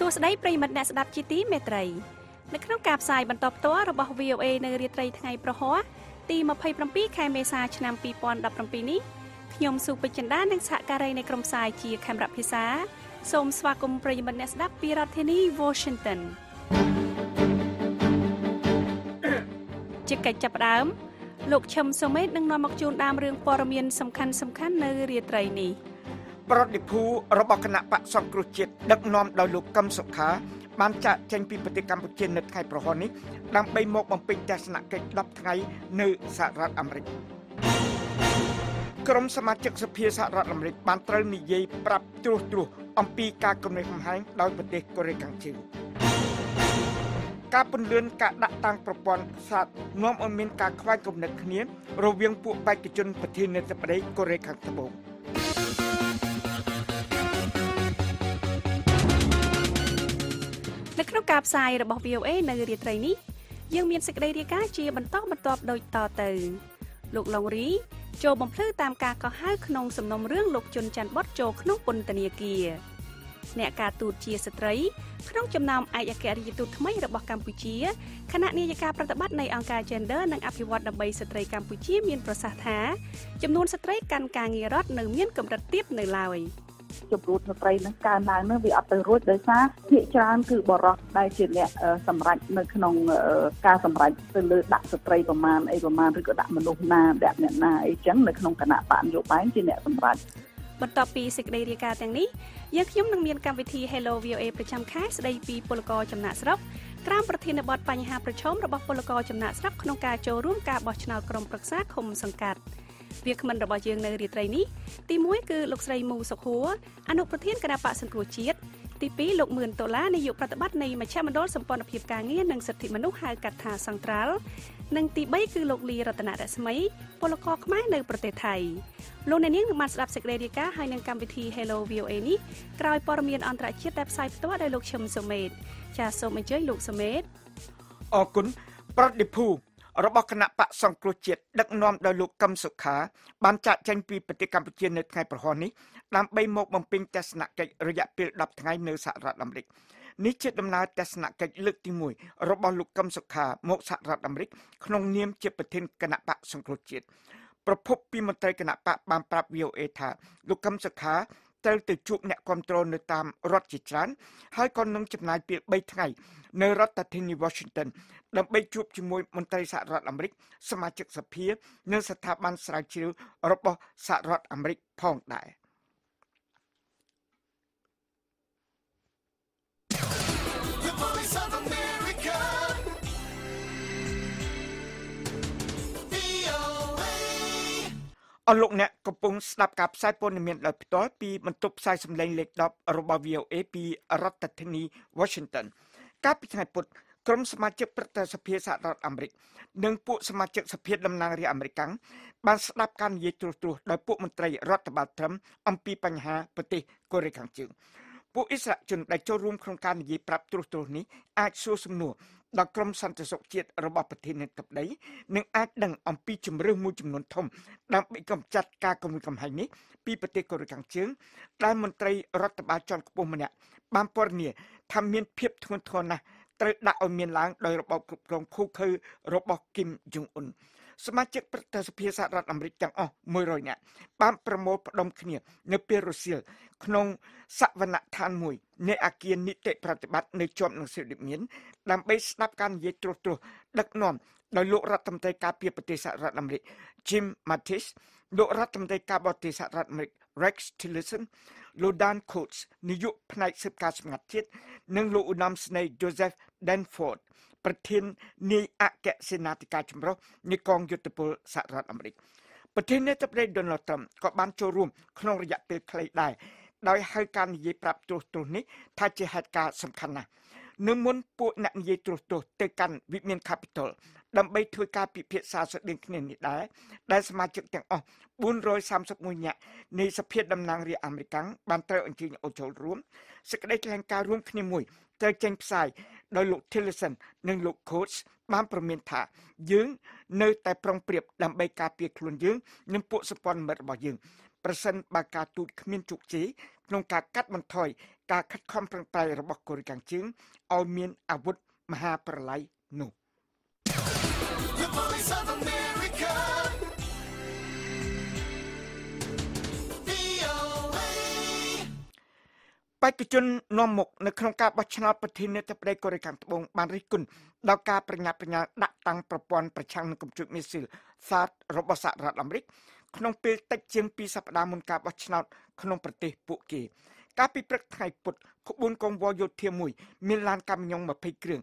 សួស្តីប្រិយមិត្តអ្នកស្ដាប់ជាទីមេត្រីនៅក្នុងការផ្សាយបន្តផ្ទាល់របស់ VOA នៅរាត្រីថ្ងៃប្រហ័សទី 27 ខែមេសាឆ្នាំ 2017 នេះខ្ញុំស៊ូពេជ្រចិន្តានិងសហការីនៃក្រុមផ្សាយជាខេមរៈភាសាសូមស្វាគមន៍ប្រិយមិត្តអ្នកស្ដាប់ពីរដ្ឋធានី Washington ជាកិច្ចចាប់ផ្ដើមលោកឈឹមសុមេតនឹងនាំមកជូនដើមរឿងព័ត៌មានសំខាន់ៗនៅរាត្រីនេះ ប្រតិភូរបស់គណៈបកសង្គ្រោះជាតិដឹកនាំដោយលោកកឹមសុខាបានចាក់ចេញពីប្រទេសកម្ពុជានៅថ្ងៃប្រហោះនេះដើម្បីមកបំពេញទស្សនកិច្ច 10 ថ្ងៃនៅសហរដ្ឋអាមេរិក ក្រុមសមាជិកសភាសហរដ្ឋអាមេរិកបានត្រូវនិយាយប្រាប់ត្រួសត្រាសអំពីការគំរាមកំហែងដោយប្រទេសកូរ៉េខាងត្បូង នៅក្នុងការផ្សាយរបស់ VOA នៅរាត្រីនេះយើងមានសេចក្តីរាយការណ៍ជាបន្តបន្ទាប់ដូចតទៅលោកឡុងរីចូលបំភ្លឺតាមការកោះហៅក្នុងសំណុំរឿងលោកជនច័ន្ទបតចូលក្នុងពន្ធនាគារអ្នកការទូតជាស្ត្រីក្នុងចំណោមឯកអគ្គរដ្ឋទូតថ្មីរបស់កម្ពុជាខណៈនាយិកាប្រតិបត្តិនៃអង្គការ Gender និងអភិវឌ្ឍន៍ដើម្បីស្ត្រីកម្ពុជាមានប្រសាសន៍ថាចំនួនស្ត្រីកាន់ការងាររដ្ឋនៅមានកម្រិតទាបនៅឡើយ ចំនួនស្ត្រីនៅកាលឡើងនៅវាអត់ទៅរួចដោយសារភាគច្រើនគឺបរិបទដែលជាអ្នកសម្រេចនៅក្នុងការសម្រេចទៅលើដាក់ស្ត្រីប្រមាណអីប្រមាណឬក៏ដាក់មនុស្សណាដាក់អ្នកណាអីចឹងនៅក្នុងគណៈបកនយោបាយជាអ្នកសម្រេចបន្ទាប់ពីសេចក្តីរាយការណ៍ទាំងនេះយើងខ្ញុំនឹងមានកម្មវិធី Hello VOA ប្រចាំខែស្ដីពីពលករចំណាក់ស្រុកតាមប្រធានបទបញ្ហាប្រឈមរបស់ពលករចំណាក់ស្រុកក្នុងការចូលរួមការបោះឆ្នោតក្រុមប្រឹក្សាឃុំសង្កាត់ វាគ្មិនរបស់យើងនៅរាត្រីនេះទី 1 គឺលោកស្រីមូសុខួរអនុប្រធានគណៈបក្សសង្គ្រោះជាតិទី 2 លោកមឿនដុល្លារនាយកប្រតិបត្តិនៃមជ្ឈមណ្ឌលសម្ព័ន្ធភាពការងារនិងសិទ្ធិមនុស្សហៅកាត់ថាសង្ត្រាល់ និង ទី 3 គឺលោកលីរតនរស្មីពលករខ្មែរនៅប្រទេសថៃលោកអ្នកនាងបានស្ដាប់សេចក្តីរាយការណ៍ហើយនឹងកម្មវិធី Hello VOA នេះក្រោយព័ត៌មានអន្តរជាតិដែលផ្សាយផ្ទាល់ដោយលោកឈឹមសុមេតចាសសូមអញ្ជើញលោកសុមេតអរគុណប្រតិភូ របស់គណៈបក្សសង្គ្រោះជាតិដឹកនាំដោយលោកកឹមសុខាបានចាក់ចេញពីប្រទេសកម្ពុជានៅថ្ងៃប្រហោះនេះដើម្បីមកបំពេញទស្សនកិច្ចរយៈពេល 10 ថ្ងៃនៅសហរដ្ឋអាមេរិកនេះជាដំណើរទស្សនកិច្ចលើកទី 1 របស់លោកកឹមសុខាមកសហរដ្ឋអាមេរិកក្នុងនាមជាប្រធានគណៈបក្សសង្គ្រោះជាតិប្រពន្ធពីមន្ត្រីគណៈបក្សបានប្រាប់ VOA ថាលោកកឹមសុខា ត្រូវទៅជួបអ្នកគ្រប់គ្រងនៅតាមរដ្ឋជាច្រើនហើយក៏នឹងចំណាយពេល 3 ថ្ងៃនៅរដ្ឋធានី Washington ដើម្បីជួបជាមួយមន្ត្រីសហរដ្ឋអាមេរិកសមាជិកសភានិងស្ថាប័នស្រាវជ្រាវរបស់សហរដ្ឋអាមេរិកផងដែរ The Voice of America អលោកអ្នកកំពុងស្ដាប់ការផ្សាយព័ត៌មានដោយផ្ទាល់ពីបន្ទប់ផ្សាយសម្លេងលេខ 10 របស់ VOA ពីរដ្ឋធានី Washington កាលពីថ្ងៃពុធក្រុមសមាជិកព្រឹទ្ធសភាសហរដ្ឋអាមេរិកនិងពួកសមាជិកសភាតំណាងរាស្ត្រអាមេរិកបានស្ដាប់ការនិយាយត្រួសត្រាសដោយពួកមន្ត្រីរដ្ឋបាលត្រាំអំពីបញ្ហាប្រទេសកូរ៉េខាងជើងពួកអ៊ីស្រាអែលជនដែលចូលរួមក្នុងការនិយាយប្រាប់ត្រួសត្រាសនេះអាចសួរសំណួរ ដល់ក្រុមសន្តិសុខជាតិរបស់ប្រធាននាយកប្រដ័យនឹងអាចនឹងអំពីជំរឿនមួយចំនួនធំដើម្បីកម្ចាត់ការគំរាមកំហែងនេះពីប្រទេសកូរ៉េខាងជើងដែលមន្ត្រីរដ្ឋបាលជាន់ខ្ពស់ម្នាក់បានពរនីថាមានភាពធ្ងន់ធ្ងរណាស់ត្រូវដាក់ឲ្យមានឡើងដោយរបបគ្រប់គ្រងឃូឃៅរបស់គីម សវនៈឋានមួយ នៃអគារនីតិប្រតិបត្តិនៅជាប់នឹងសិលឹមញៀនដើម្បីស្ដាប់ការនិយាយត្រួសត្រាសដឹកនាំដោយលោករដ្ឋមន្ត្រីការពារប្រទេសសហរដ្ឋអាមេរិក Jim Mattis លោករដ្ឋមន្ត្រីការបរទេសសហរដ្ឋអាមេរិក Rex Tillerson លោក Dan Coats នាយកផ្នែកសិបការសម្ងាត់ជាតិនិងលោកឧត្តមស្នេហ៍ Joseph Danford ប្រធាននាយអគ្គសេនាធិការចម្រុះនៃកងយោធពលសហរដ្ឋអាមេរិកប្រធាននាយរដ្ឋ Donald Trump ក៏បានចូលរួមក្នុងរយៈពេលខ្លីដែរដោយហៅការនិយាយប្រាប់ទោសនេះថាជាហេតុការណ៍សំខាន់ណាស់នៅមុនពួកអ្នកនិយាយទោសទៅកាន់វិមាន Capitol ដើម្បីធ្វើការពិភាក្សាស្ដីគ្នានេះដែរដែលសមាជិកទាំងអស់ 431 នាក់នៃសភាតំណាងរាស្ត្រអាមេរិកបានត្រូវអញ្ជើញឲ្យចូលរួមសេចក្តីថ្លែងការណ៍រួមគ្នាមួយត្រូវចេញផ្សាយដោយលោក Tillerson និង លោក Coats បានប្រមានថាយើងនៅតែប្រុងប្រៀបដើម្បីការពារខ្លួនយើងនិងពួកសម្ព័ន្ធមិត្តរបស់យើង ប្រសិនបើការទូតគ្មានជោគជ័យក្នុងការកាត់បន្ថយការខិតខំប្រឹងប្រែងរបស់កូរ៉េខាងជើងឲ្យមានអាវុធមហាប្រល័យនោះបេក្ខជននាំមុខនៅក្នុងការបោះឆ្នោតប្រធានាធិបតីកូរ៉េខាងត្បូងបានរិះគន់ដល់ការប្រញាប់ប្រញាល់ដាក់តាំងប្រព័ន្ធប្រឆាំងនឹងគំរូមីស៊ីលសាស្ត្ររបស់សហរដ្ឋអាមេរិកក្នុងពេលតិចជាង2សប្តាហ៍មុនការបោះឆ្នោតក្នុងប្រទេសពួកគេកាលពីព្រឹកថ្ងៃពុធក្បួនកងវ៉យោធាមួយមានឡានកាំញង20គ្រឿង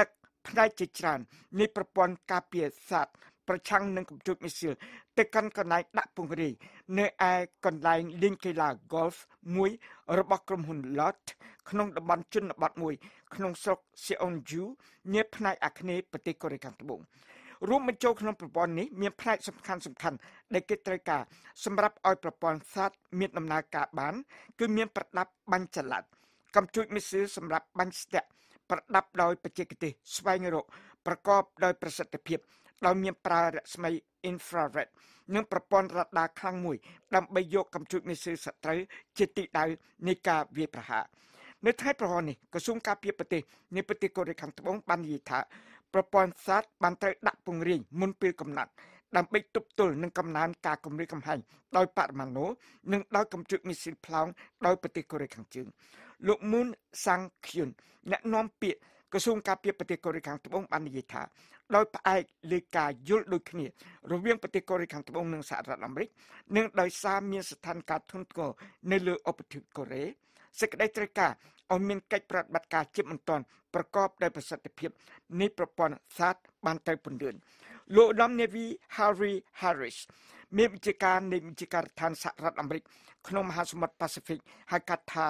ដឹកផ្នែកជាច្រើននៃប្រព័ន្ធការពារសាស្ត្រប្រឆាំងនឹងគំរូមីស៊ីលទៅកាន់កន្លែងដាក់ពង្រាយនៅឯកន្លែងលេងកីឡា Golf មួយរបស់ក្រុមហ៊ុន Lot ក្នុងតំបន់ជនបទមួយក្នុងស្រុក Seonju នៅផ្នែកអាគ្នេយ៍ប្រទេសកូរ៉េខាងត្បូងរួមបញ្ចូលក្នុងប្រព័ន្ធនេះមានផ្នែកសំខាន់ដែលគេត្រូវការសម្រាប់ឲ្យប្រព័ន្ធសាស្ត្រមានដំណើរការបានគឺមានប្រដាប់បាញ់ចល័តកំជូចមីស៊ីលសម្រាប់បាញ់ស្ទាក់ប្រដាប់ដោយបច្ចេកទេសស្វែងរកប្រកបដោយប្រសិទ្ធភាពដោយមានប្រើរស្មី infrared និងប្រព័ន្ធរ៉ាដាខ្លាំងមួយដើម្បីយកកំជូចមីស៊ីលសត្រូវជាទីដៅនៃការវាយប្រហារនៅថ្ងៃប្រហោះនេះក្រសួងការពារប្រទេសនៃប្រទេសកូរ៉េខាងត្បូងបាននិយាយថាប្រព័ន្ធសាស្ត្របានត្រូវដាក់ពង្រាយមុនពេលកំណត់ដើម្បីទប់ទល់នឹងកំណើនការគំរាមកំហែងដោយបរិមាណូនិងដោយកំជឹកមីស៊ីលប្លង់ដោយប្រទេសកូរ៉េខាងជើងលោកមូនសាំងឃ្យុនអ្នកនាំពាក្យក្រសួងការពារប្រទេសកូរ៉េខាងត្បូងបាននិយាយថាដោយផ្អែកលើការយល់ដូចគ្នារវាងប្រទេសកូរ៉េខាងត្បូងនិងសហរដ្ឋអាមេរិកនិងដោយសារមានស្ថានភាពធ្ងន់ធ្ងរនៅលើឧបទ្វីបកូរ៉េសេចក្តីត្រូវការឲ្យមានកិច្ចប្រតិបត្តិការជាបន្តប្រកបដោយប្រសិទ្ធភាពនៃប្រព័ន្ធសាស្ត្របានត្រូវពន្យល់លោកឧត្តមនាវី Harry Harris មេបញ្ជាការនៃបញ្ជាការដ្ឋានសហរដ្ឋអាមេរិកក្នុងមហាសមុទ្រ Pacific ហៅកាត់ថា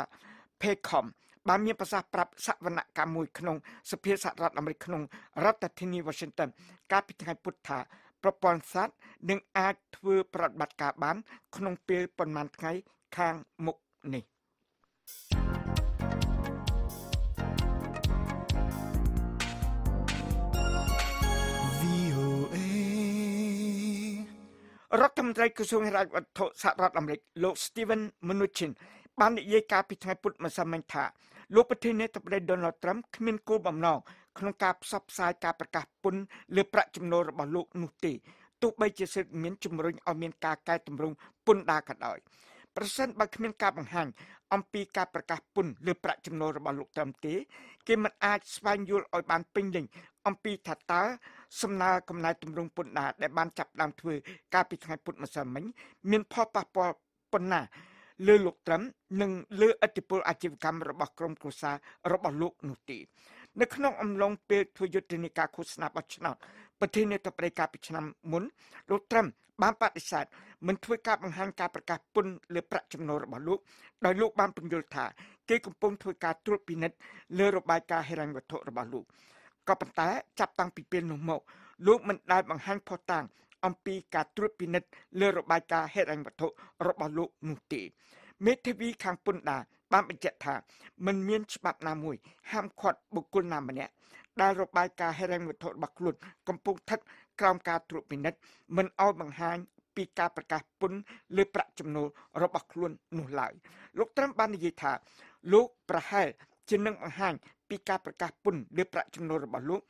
PECOM បានមានប្រសាសន៍ប្រាប់សវនកម្មមួយក្នុងសភាសហរដ្ឋអាមេរិកក្នុងរដ្ឋធានី Washington កាលពីថ្ងៃពុធថាប្រព័ន្ធសាស្ត្រនឹងអាចធ្វើប្រតិបត្តិការបានក្នុងពេលប្រមាណថ្ងៃខាងមុខនេះរដ្ឋមន្ត្រីក្រសួងហិរញ្ញវត្ថុសហរដ្ឋអាមេរិកលោក Steven Mnuchin បាននិយាយកាលពីថ្ងៃពុធម្សិលមិញថាលោកប្រធានាធិបតី Donald Trump គ្មានគោលបំណងក្នុងការផ្សព្វផ្សាយការប្រកាសពន្ធលើប្រាក់ចំណូលរបស់លោកនោះទេទោះបីជាសិទ្ធិមានជំរុញឲ្យមានការកែតម្រង់ពន្ធដារក៏ដោយប្រសិនបើគ្មានការបង្ហាញអំពីការប្រកាសពន្ធលើប្រាក់ចំណូលរបស់លោក Trump ទេគេមិនអាចស្វែងយល់ឲ្យបានពេញលេញអំពីថាតើសំណើកំណែតម្រង់ពន្ធដារដែលបានចាប់ផ្ដើមធ្វើកាលពីថ្ងៃពុធម្សិលមិញមានផលប៉ះពាល់ប៉ុណ្ណាលើលោក Trump និងលើឥទ្ធិពលអាជីវកម្មរបស់ក្រុមគ្រួសាររបស់លោកនោះទេនៅក្នុងអំឡុងពេលធ្វើយុទ្ធនាការឃោសនាបោះឆ្នោតប្រធានាធិបតីកាលពីឆ្នាំមុនលោក Trump បានបដិសេធមិនធ្វើការបង្ហាញការប្រកាសពន្ធលើប្រាក់ចំណូលរបស់លោកដោយលោកបានពន្យល់ថាគេកំពុងធ្វើការត្រួតពិនិត្យលើរបាយការណ៍ហិរញ្ញវត្ថុរបស់លោកក៏ប៉ុន្តែចាប់តាំងពីពេលនោះមកលោកមិនដែលបង្ហាញភស្តុតាងអំពីការត្រួតពិនិត្យលើរបាយការណ៍ហិរញ្ញវត្ថុរបស់លោកនោះទេមេធាវីខាងពន្ធដារបានបញ្ជាក់ថាមិនមានច្បាប់ណាមួយហាមឃាត់បុគ្គលណាម្នាក់ដែលរបាយការណ៍ហិរញ្ញវត្ថុរបស់ខ្លួនកំពុងស្ថិតក្រោមការត្រួតពិនិត្យមិនឲ្យបង្ហាញពីការប្រកាសពន្ធលើប្រាក់ចំណូលរបស់ខ្លួននោះឡើយលោកត្រាំបាននិយាយថាលោកប្រហែលជានឹងបង្ហាញពីការប្រកាសពន្ធលើប្រាក់ចំណូលរបស់លោក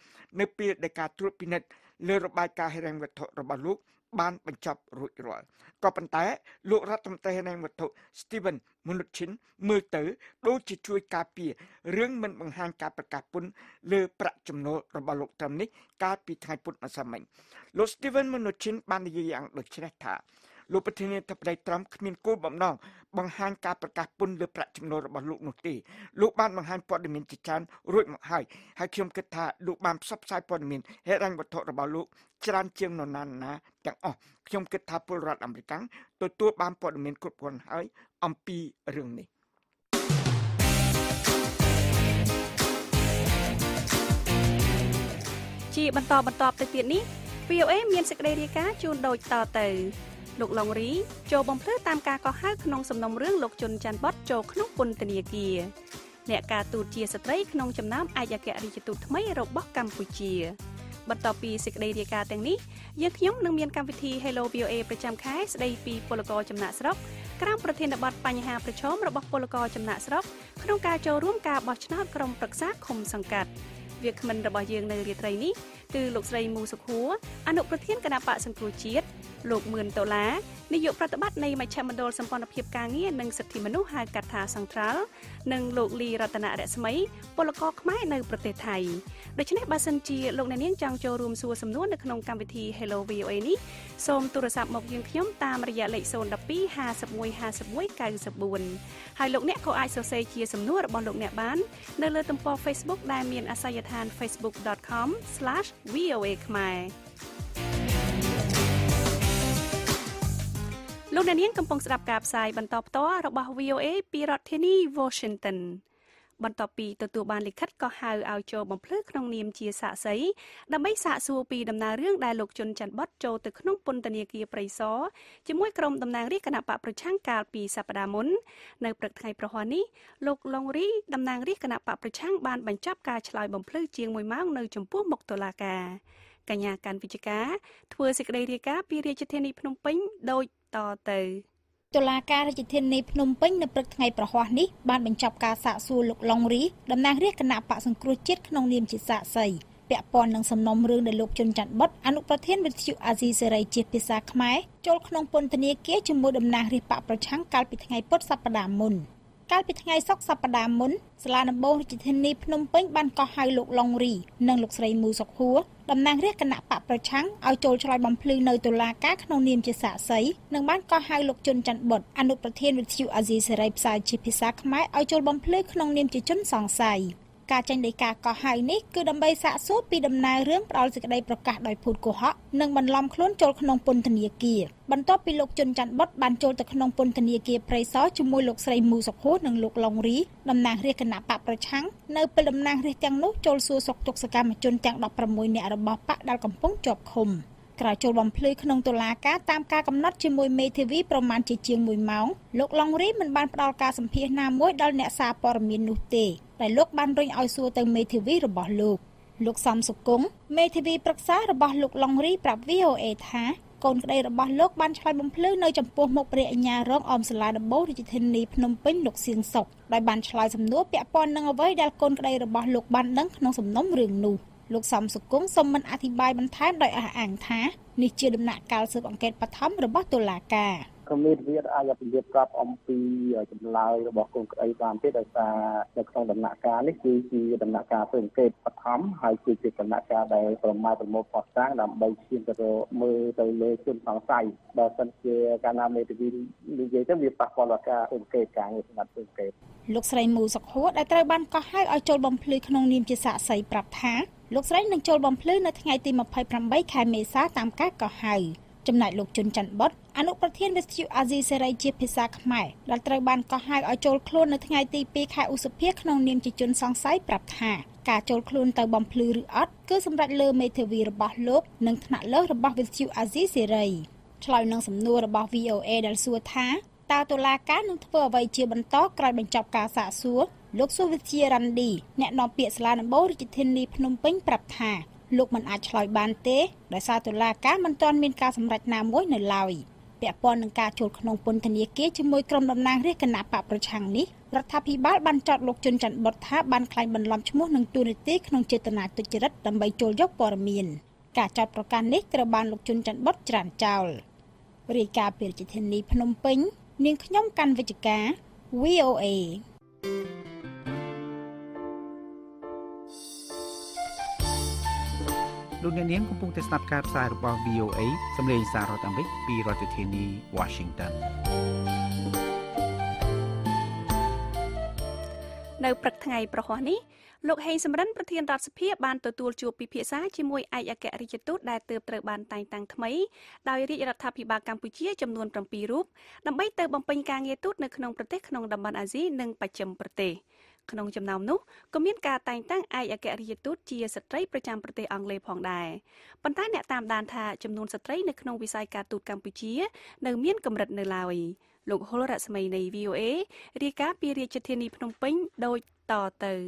នៅពេលដែលការត្រួតពិនិត្យលើរបាយការណ៍ហិរញ្ញវត្ថុរបស់លោកបានបញ្ចប់រួចរាល់ក៏ប៉ុន្តែលោករដ្ឋមន្ត្រីហិរញ្ញវត្ថុ Steven Mnuchin មើលទៅដូចជាជួយការពាររឿងមិនបង្ហាញការប្រកាសពន្ធលើប្រាក់ចំណូលរបស់លោកត្រឹមនេះកាលពីថ្ងៃពុធម្សិលមិញលោក Steven Mnuchin បាននិយាយយ៉ាងដូចនេះថាលោកប្រធានាធិបតី Trump គ្មានគោលបំណងបង្ហាញការប្រកាសពន្ធលើប្រាក់ចំណូលរបស់លោកនោះទេលោកបានបង្ហាញព័ត៌មានជាច្រើនរួចមកហើយហើយខ្ញុំគិតថាលោកបានផ្សព្វផ្សាយព័ត៌មានហិរញ្ញវត្ថុរបស់លោកច្រើនជាងនរណាទាំងអស់ខ្ញុំគិតថាពលរដ្ឋអាមេរិកទទួលបានព័ត៌មានគ្រប់គ្រាន់ហើយអំពីរឿងនេះជាបន្តទៅទៀតនេះ VOA មានសេចក្តីរាយការណ៍ជូនដូចតទៅលោកឡុងរីចូលបំភ្លឺតាមការកោះហៅក្នុងសំណុំរឿងលោកជុនច័ន្ទបតចូលក្នុងពន្ធនាគារអ្នកការទូតជាស្ត្រីក្នុងចំណោមឯកអគ្គរដ្ឋទូតថ្មីរបស់កម្ពុជាបន្ទាប់ពីសេចក្តីរាយការណ៍ទាំងនេះយើងខ្ញុំនឹងមានកម្មវិធី Hello VOA ប្រចាំខែស្ដីពីពលករចំណាក់ស្រុក ក្រៅប្រធានបទបញ្ហាប្រឈមរបស់ពលករចំណាក់ស្រុកក្នុងការចូលរួមការបោះឆ្នោតក្រុមប្រឹក្សាឃុំសង្កាត់វាគ្មិនរបស់យើងនៅរាត្រីនេះគឺលោកស្រីមូសុខួរអនុប្រធានគណៈបកសង្គ្រោះជាតិលោកមឿនដុល្លារនាយកប្រតិបត្តិនៃមជ្ឈមណ្ឌលសម្ព័ន្ធភាពការងារនិងសិទ្ធិមនុស្សហៅកាត់ថាសង្ត្រាល់និងលោកលីរតនរស្មីពលករខ្មែរនៅប្រទេសថៃដូច្នេះបើសិនជាលោកអ្នកនាងចង់ចូលរួមសួរសំណួរនៅក្នុងកម្មវិធី Hello VOA នេះសូមទូរស័ព្ទមកយើងខ្ញុំតាមរយៈលេខ012 51 51 94ហើយលោកអ្នកក៏អាចសរសេរជាសំណួររបស់លោកអ្នកបាននៅលើទំព័រ Facebook ដែលមានអាសយដ្ឋាន facebook.com/VOA ខ្មែរលោកអ្នកនាងកំពុងស្ដាប់ការផ្សាយបន្តផ្ទាល់របស់ VOA ពីរដ្ឋធានី Washington បន្ទាប់ពីទទួលបានលិខិតក៏ហៅឲ្យចូលបំភ្លឺក្នុងនាមជាសាក្សីដើម្បីសាកសួរពីដំណើររឿងដែលលោកជុនច័ន្ទបុតចូលទៅក្នុងពន្ធនាគារព្រៃសរជាមួយក្រុមតំណាងរាស្ត្រគណបកប្រឆាំងកាលពីសប្តាហ៍មុននៅព្រឹកថ្ងៃប្រហ័សនេះលោកឡុងរីតំណាងរាស្ត្រគណបកប្រឆាំងបានបញ្ចប់ការឆ្លើយបំភ្លឺជាង1ម៉ោងនៅចំពោះមុខតុលាការកញ្ញាកានវិជ្ជការធ្វើសេចក្តីរាយការណ៍ពីរាជធានីភ្នំពេញដោយតទៅតុលាការរាជធានីភ្នំពេញនៅព្រឹកថ្ងៃប្រហ័សនេះបានបញ្ចប់ការសាកសួរលោកឡុងរីតំណាងរាស្ត្រគណបកសង្គ្រោះជាតិក្នុងនាមជាសាក្សីពាក់ព័ន្ធនឹងសំណុំរឿងដែលលោកជុនច័ន្ទបុតអនុប្រធានវិទ្យុអាស៊ីសេរីជាភាសាខ្មែរចូលក្នុងពន្ធនាគារជាមួយតំណាងរាស្ត្របកប្រឆាំងកាលពីថ្ងៃពុធសប្តាហ៍មុនកាលពីថ្ងៃសុក្រសប្តាហ៍មុនសាលាដំបងរាជធានីភ្នំពេញបានកោះហៅលោកឡុងរីនិងលោកស្រីមូសុខួរតំណាងរាស្ត្រគណបកប្រឆាំងឲ្យចូលឆ្លើយបំភ្លឺនៅតុលាការក្នុងនាមជាសាក្សីនិងបានកោះហៅលោកជុនច័ន្ទបុតអនុប្រធានវិទ្យុអាស៊ីសេរីផ្សាយជាភាសាខ្មែរឲ្យចូលបំភ្លឺក្នុងនាមជាជនសង្ស័យការចេញដីកាកោះហៅនេះគឺដើម្បីសាកសួរពីដំណើររឿងផ្ដាល់សេចក្តីប្រកាសដោយភូតកុហកនិងបន្លំខ្លួនចូលក្នុងពន្ធនាគារបន្ទាប់ពីលោកជុនច័ន្ទបុតបានចូលទៅក្នុងពន្ធនាគារព្រៃសរជាមួយលោកស្រីមូសុខួរនិងលោកឡុងរីតំណាងរាស្ត្រគណបកប្រឆាំងនៅពេលតំណាងរាស្ត្រទាំងនោះចូលសួរសុខទុក្ខសកម្មជនទាំង16នាក់របស់បកដែលកំពុងជាប់ឃុំក្រោយចូលបំភ្លឺក្នុងតុលាការតាមការកំណត់ជាមួយមេធាវីប្រមាណជាជាង1ម៉ោងលោកឡុងរីមិនបានផ្ដល់ការសម្ភាសន៍ណាមួយដល់អ្នកសារព័ត៌មាននោះទេដែលលោកបានរុញឲ្យសួរទៅមេធាវីរបស់លោកសំសុគង្គមេធាវីប្រឹក្សារបស់លោកឡុងរីប្រាប់ VOA ថាកូនក្តីរបស់លោកបានឆ្លើយបំភ្លឺនៅចំពោះមុខព្រះអញ្ញារងអមសាលាដំបូងរាជធានីភ្នំពេញលោកសៀងសុកដោយបានឆ្លើយសំណួរពាក់ព័ន្ធនឹងអ្វីដែលកូនក្តីរបស់លោកបានដឹងក្នុងសំណុំរឿងនោះលោកសំសុគង្គសូមមិនអធិប្បាយបន្ថែមដោយអះអាងថានេះជាដំណាក់កាលស៊ើបអង្កេតបឋមរបស់តុលាការគណៈវិទ្យាអាចពន្យល់ប្រាប់អំពីចម្លើយរបស់កូនក្តីបានទេដោយសារនៅក្នុងដំណាក់កាលនេះគឺជាដំណាក់កាលស៊ើបអង្កេតបឋមហើយគឺជាដំណាក់កាលដែលប្រមាថប្រមូលផ្ដិតសាងដើម្បីឈានទៅមើលទៅលើជនសង្ស័យបើមិនជាការណាមេធាវីនិយាយទៅវាប៉ះពាល់ដល់ការស៊ើបអង្កេតការងារសម្រាប់ស៊ើបអង្កេតលោកស្រីមូសុខហួរដែលត្រូវបានកោះហៅឲ្យចូលបំភ្លឺក្នុងនាមជាសាក្សីប្រាប់ថាលោកស្រីនឹងចូលបំភ្លឺនៅថ្ងៃទី28ខែមេសាតាមការកោះហៅចំណែកលោកជុនច័ន្ទបុតអនុប្រធានវិទ្យុអាស៊ីសេរីជាភាសាខ្មែរដែលត្រូវបានកោះហៅឲ្យចូលខ្លួននៅថ្ងៃទី2ខែឧសភាក្នុងនាមជាជនសង្ស័យប្រាប់ថាការចូលខ្លួនទៅបំភ្លឺឬអត់គឺសម្រាប់លើមេធាវីរបស់លោកនិងថ្នាក់លើរបស់វិទ្យុអាស៊ីសេរីឆ្លើយនឹងសំណួររបស់ VOA ដែលសួរថាតើតុលាការនឹងធ្វើអ្វីជាបន្តក្រោយបញ្ចប់ការសាកសួរលោកសុវិជារ៉ាន់ឌីអ្នកនាំពាក្យសាលាដំបូងរាជធានីភ្នំពេញប្រាប់ថាលោកមិនអាចឆ្លើយបានទេដោយសារតុលាការមិនទាន់មានការសម្រេចណាមួយនៅឡើយពាក់ព័ន្ធនឹងការចូលក្នុងពន្ធនាគារជាមួយក្រុមតំណាងរាស្ត្រគណបកប្រឆាំងនេះរដ្ឋាភិបាលបានចោទលោកជុនច័ន្ទបុតថាបានក្លែងបន្លំឈ្មោះនិងទូនីតិក្នុងចេតនាទុច្ចរិតដើម្បីចូលយកព័ត៌មានការចោទប្រកាន់នេះត្រូវបានលោកជុនច័ន្ទបុតច្រានចោលរាយការណ៍ពីរាជធានីភ្នំពេញនាងខ្ញុំកាន់វិជ្ជការ VOAលោកអ្នកនាងកំពុងតែស្ដាប់ការផ្សាយរបស់ VOA សំឡេងសាររដ្ឋអាមេរិកពីរដ្ឋធានី Washington នៅព្រឹកថ្ងៃប្រហ័សនេះលោកហេងសំរិនប្រធានរដ្ឋសភាបានទទួលជួបពិភាក្សាជាមួយឯកអគ្គរដ្ឋទូតដែលទើបត្រូវបានតែងតាំងថ្មីដោយរាជរដ្ឋាភិបាលកម្ពុជាចំនួន7រូបដើម្បីទៅបំពេញការងារទូតនៅក្នុងប្រទេសក្នុងតំបន់អាស៊ីនិងបស្ចិមប្រទេសក្នុងចំណោមនោះក៏មានការតែងតាំងឯកអគ្គរដ្ឋទូតជាស្ត្រីប្រចាំប្រទេសអង់គ្លេសផងដែរប៉ុន្តែអ្នកតាមដានថាចំនួនស្ត្រីនៅក្នុងវិស័យការទូតកម្ពុជានៅមានកម្រិតនៅឡើយលោកហុលរស្មីនៃ VOA រាយការណ៍ពីរាជធានីភ្នំពេញដូចតទៅឯ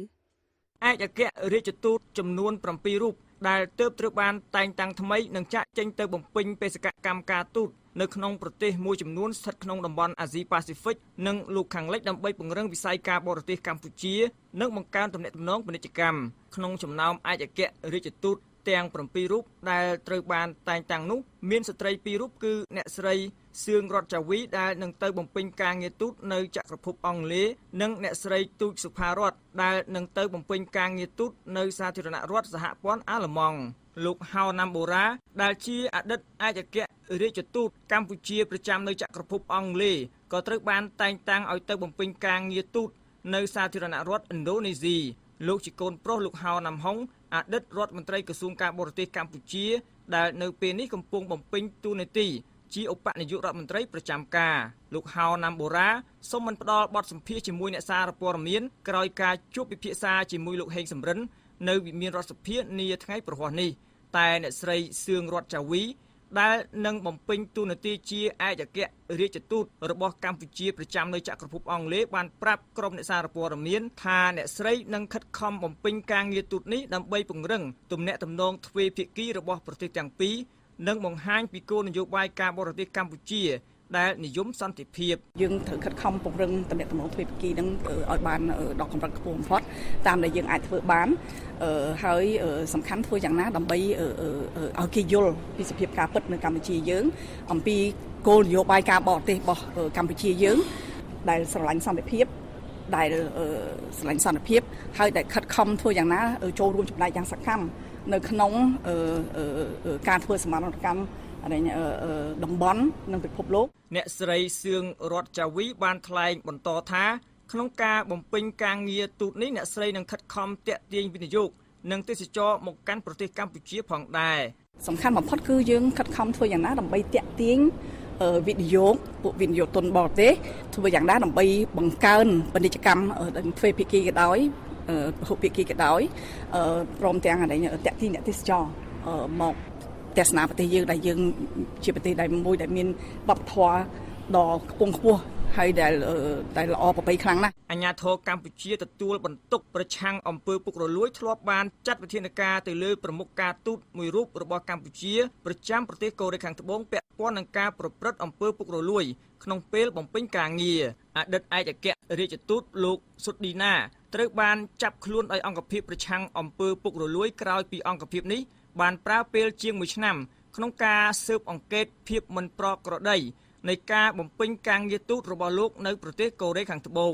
កអគ្គរដ្ឋទូតចំនួន7រូបដែលទើបត្រូវបានតែងតាំងថ្មីនឹងចាក់ចេញទៅបំពេញបេសកកម្មការទូត នៅក្នុងប្រទេសមួយចំនួនស្ថិតក្នុងតំបន់អាស៊ីប៉ាស៊ីហ្វិកនិងលោកខាងលិចដើម្បីពង្រឹងវិស័យការបរទេសកម្ពុជានិងបង្កើនទំនាក់ទំនងពាណិជ្ជកម្មក្នុងចំណោមឯកអគ្គរដ្ឋទូតទាំង7រូបដែលត្រូវបានតែងតាំងនោះមានស្ត្រី2រូបគឺអ្នកស្រីសឿងរតចាវីដែលនឹងទៅបំពេញការងារទូតនៅចក្រភពអង់គ្លេសនិងអ្នកស្រីទូចសុផារតដែលនឹងទៅបំពេញការងារទូតនៅសាធារណរដ្ឋសហព័ន្ធអាល្លឺម៉ង់លោកហៅណាំបូរ៉ាដែលជាអតីតឯកអគ្គរដ្ឋទូតកម្ពុជាប្រចាំនៅចក្រភពអង់គ្លេសក៏ត្រូវបានតែងតាំងឲ្យទៅបំពេញការងារទូតនៅសាធារណរដ្ឋឥណ្ឌូនេស៊ីលោកជាកូនប្រុសលោកហៅណាំហុងអតីតរដ្ឋមន្ត្រីក្រសួងការបរទេសកម្ពុជាដែលនៅពេលនេះកំពុងបំពេញតួនាទីជាឧបនាយករដ្ឋមន្ត្រីប្រចាំការលោកហៅណាំបូរ៉ាសូមមិនផ្ដល់បទសម្ភាសជាមួយអ្នកសារព័ត៌មានក្រោយការជួបពិភាក្សាជាមួយលោកហេងសំរិននៅវិមានរដ្ឋសភានាថ្ងៃប្រហ័សនេះតែអ្នកស្រីសឿងរតចាវីដែលនឹងបំពេញតួនាទីជាឯកអគ្គរដ្ឋទូតរបស់កម្ពុជាប្រចាំនៅចក្រភពអង់គ្លេសបានប្រាប់ក្រុមអ្នកសារព័ត៌មានថាអ្នកស្រីនឹងខិតខំបំពេញការងារទូតនេះដើម្បីពង្រឹងទំនាក់ទំនងទ្វេភាគីរបស់ប្រទេសទាំងពីរនិងបង្ហាញពីគោលនយោបាយការបរទេសកម្ពុជាដែលនិយមសន្តិភាពយើងត្រូវខិតខំពង្រឹងទំនាក់ទំនងទ្វេភាគីនឹងឲ្យបានដល់កម្រិតខ្ពស់បំផុតតាមដែលយើងអាចធ្វើបានហើយសំខាន់ធ្វើយ៉ាងណាដើម្បីឲ្យគេយល់ពីសភាពការពិតនៅកម្ពុជាយើងអំពីគោលនយោបាយការបរទេសរបស់កម្ពុជាយើងដែលស្រឡាញ់សន្តិភាពហើយដែលខិតខំធ្វើយ៉ាងណាចូលរួមចំណែកយ៉ាងសកម្មនៅក្នុងការធ្វើសមានកម្មតំបន់និងពិភពលោកអ្នកស្រីសឿងរតចាវីបានថ្លែងបន្តថាក្នុងការបំពេញការងារទូតនេះអ្នកស្រីនឹងខិតខំទាក់ទាញវិនិយោគនិងទេសចរមកកាន់ប្រទេសកម្ពុជាផងដែរសំខាន់បំផុតគឺយើងខិតខំធ្វើយ៉ាងណាដើម្បីទាក់ទាញវិនិយោគពួកវិនិយោគិនបរទេសធ្វើយ៉ាងណាដើម្បីបង្កើនពាណិជ្ជកម្មទ្វេភាគីក៏ដោយពហុភាគីក៏ដោយព្រមទាំងទាក់ទាញអ្នកទេសចរមកទស្សនាប្រទេសយើងដែលយើងជាប្រទេសដែលមួយដែលមានវប្បធម៌ដ៏ខ្ពង់ខ្ពស់ហើយដែលតែល្អប្រពៃខ្លាំងណាស់អាជ្ញាធរកម្ពុជាទទួលបន្ទុកប្រឆាំងអំពើពុករលួយធ្លាប់បានចាត់វិធានការទៅលើប្រមុខការទូតមួយរូបរបស់កម្ពុជាប្រចាំប្រទេសកូរ៉េខាងត្បូងពាក់ព័ន្ធនឹងការប្រព្រឹត្តអំពើពុករលួយក្នុងពេលបំពេញការងារអតីតឯកអគ្គរដ្ឋទូតលោកសុឌីណាត្រូវបានចាប់ខ្លួនដោយអង្គភាពប្រឆាំងអំពើពុករលួយក្រោយពីអង្គភាពនេះបានប្រើពេលជាង1ឆ្នាំក្នុងការស៊ើបអង្កេតភាពមិនប្រក្រតីនៃការបំពេញការងារទូតរបស់លោកនៅប្រទេសកូរ៉េខាងត្បូង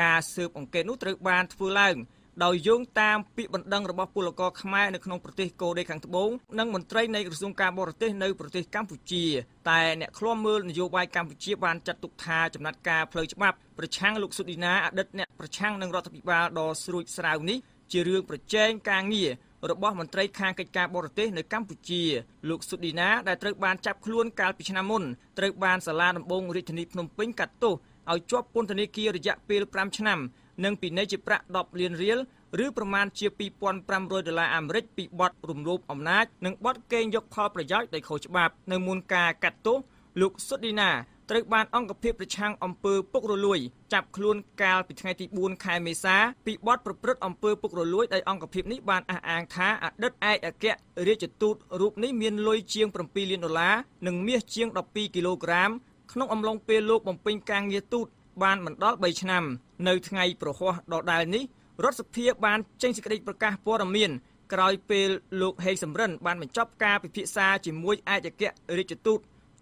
ការស៊ើបអង្កេតនោះត្រូវបានធ្វើឡើងដោយយោងតាមពាក្យបណ្ដឹងរបស់ពលករខ្មែរនៅក្នុងប្រទេសកូរ៉េខាងត្បូងនិងមន្ត្រីនៃក្រសួងការបរទេសនៅប្រទេសកម្ពុជាតែអ្នកឃ្លាំមើលនយោបាយកម្ពុជាបានចាត់ទុកថាចំណាត់ការផ្លូវច្បាប់ប្រឆាំងលោកសុឌីណាអតីតអ្នកប្រឆាំងនឹងរដ្ឋាភិបាលដ៏ស្រួចស្រាវនេះជារឿងប្រជែងការងាររបស់មន្ត្រីខាងកិច្ចការបរទេសនៅកម្ពុជាលោកសុឌីណាដែលត្រូវបានចាប់ខ្លួនកាលពីឆ្នាំមុនត្រូវបានសាលាដំបងរាជធានីភ្នំពេញកាត់ទោសឲ្យជាប់ពន្ធនាគាររយៈពេល5ឆ្នាំនិងពិន័យជាប្រាក់10លានរៀលឬប្រមាណជា$2,500អាមេរិកពីបទរំលោភអំណាចនិងបទកេងយកផលប្រយោជន៍ដោយខុសច្បាប់នៅមុនការកាត់ទោសលោកសុឌីណាត្រូវបានអង្គភាពប្រឆាំងអំពើពុករលួយចាប់ខ្លួនកាលពីថ្ងៃទី4ខែមេសាពីបទប្រព្រឹត្តអំពើពុករលួយដោយអង្គភាពនេះបានអះអាងថាអតីតឯកអគ្គរដ្ឋទូតរូបនេះមានលុយជាង$7 លាននិងមាសជាង12 គីឡូក្រាមក្នុងអំឡុងពេលលោកបំពេញការងារទូតបានមិនដល់3ឆ្នាំនៅថ្ងៃប្រហ័សដល់ដែរនេះរដ្ឋសភាបានចេញសេចក្តីប្រកាសព័ត៌មានក្រោយពេលលោកហេងសំរិនបានបញ្ចប់ការពិភាក្សាជាមួយឯកអគ្គរដ្ឋទូត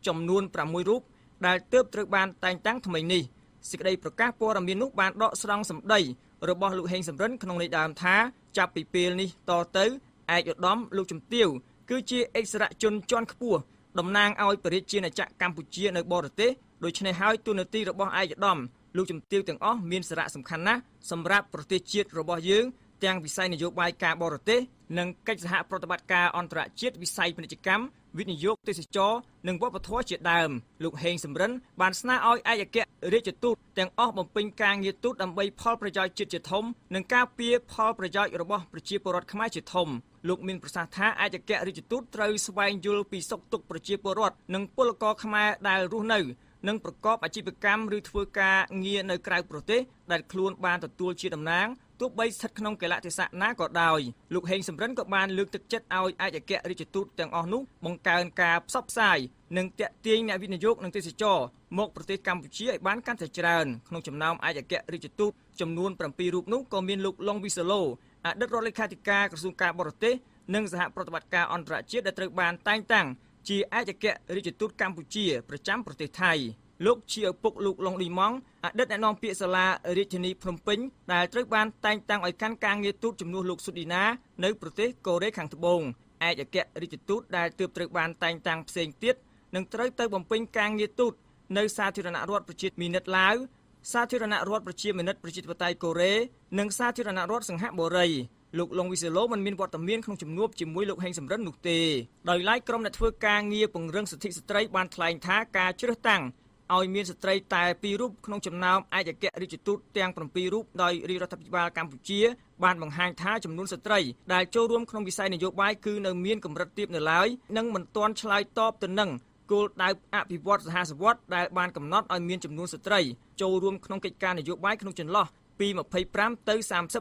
ចំនួន6រូបដែលទើបត្រូវបានតែងតាំងថ្មីនេះសេចក្តីប្រកាសព័ត៌មាននោះបានដកស្រង់សម្ដីរបស់លោកហេងសំរិនក្នុងន័យដើមថាចាប់ពីពេលនេះតទៅឯកឧត្តមលោកជំទាវគឺជាអិសរជនជាន់ខ្ពស់តំណាងឲ្យប្រជាជាតិកម្ពុជានៅបរទេសដូច្នេះហើយតួនាទីរបស់ឯកឧត្តមលោកជំទាវទាំងអស់មានសារៈសំខាន់ណាស់សម្រាប់ប្រទេសជាតិរបស់យើងទាំងវិស័យនយោបាយការបរទេសនិងកិច្ចសហប្រតិបត្តិការអន្តរជាតិវិស័យពាណិជ្ជកម្មវិនិយោគទេសចរនិងវប្បធម៌ជាដើមលោកហេងសំរិនបានស្នើឲ្យឯកអគ្គរដ្ឋទូតទាំងអស់បំពេញការងារទូតដើម្បីផលប្រយោជន៍ជាតិជាធំនិងការពារផលប្រយោជន៍របស់ប្រជាពលរដ្ឋខ្មែរជាធំលោកមានប្រសាសន៍ថាឯកអគ្គរដ្ឋទូតត្រូវស្វែងយល់ពីសុខទុក្ខប្រជាពលរដ្ឋនិងពលករខ្មែរដែលរស់នៅ និងប្រកបអាជីវកម្មឬធ្វើការងារនៅក្រៅប្រទេសដែលខ្លួនបានទទួលជាតំណាងទោះបីស្ថិតក្នុងកលៈទេសៈណាក៏ដោយលោកហេងសំរិនក៏បានលើកទឹកចិត្តឲ្យឯកអគ្គរដ្ឋទូតទាំងអស់នោះបង្កើនការផ្សព្វផ្សាយនិងទាក់ទាញអ្នកវិនិយោគនិងទេសចរមកប្រទេសកម្ពុជាឲ្យបានកាន់តែច្រើនក្នុងចំណោមឯកអគ្គរដ្ឋទូតចំនួន7រូបនោះក៏មានលោកឡុងវីសាឡូអតីតរដ្ឋលេខាធិការក្រសួងការបរទេសនិងសហប្រតិបត្តិការអន្តរជាតិដែលត្រូវបានតែងតាំងជាឯកអគ្គរដ្ឋទូតកម្ពុជាប្រចាំប្រទេសថៃលោកជាឪពុកលោកឡុងឌីម៉ង់អតីតអ្នកនាំពាក្យសាលារាជធានីភ្នំពេញដែលត្រូវបានតែងតាំងឲ្យកាន់ការងារទូតជំនួសលោកស៊ុឌីណានៅប្រទេសកូរ៉េខាងត្បូងឯកអគ្គរដ្ឋទូតដែលទើបត្រូវបានតែងតាំងផ្សេងទៀតនឹងត្រូវទៅបំពេញការងារទូតនៅសាធារណរដ្ឋប្រជាមានិតឡាវសាធារណរដ្ឋប្រជាមានិតប្រជាធិបតេយ្យកូរ៉េនិងសាធារណរដ្ឋសង្ហបុរីលោកឡុងវីសាឡូមិនមានវត្តមានក្នុងជំនួបជាមួយលោកហេងសំរិននោះទេដោយឡែកក្រុមអ្នកធ្វើការងារពង្រឹងសិទ្ធិស្ត្រីបានថ្លែងថាការជ្រើសតាំងឲ្យមានស្ត្រីតែ2រូបក្នុងចំណោមឯកអគ្គរដ្ឋទូតទាំង7រូបដោយរាជរដ្ឋាភិបាលកម្ពុជាបានបង្ហាញថាចំនួនស្ត្រីដែលចូលរួមក្នុងវិស័យនយោបាយគឺនៅមានកម្រិតទាបនៅឡើយនិងមិនទាន់ឆ្លើយតបទៅនឹងគោលដៅអភិវឌ្ឍសហសវត្ថិដែលបានកំណត់ឲ្យមានចំនួនស្ត្រីចូលរួមក្នុងកិច្ចការនយោបាយក្នុងចន្លោះពី25ទៅ 30%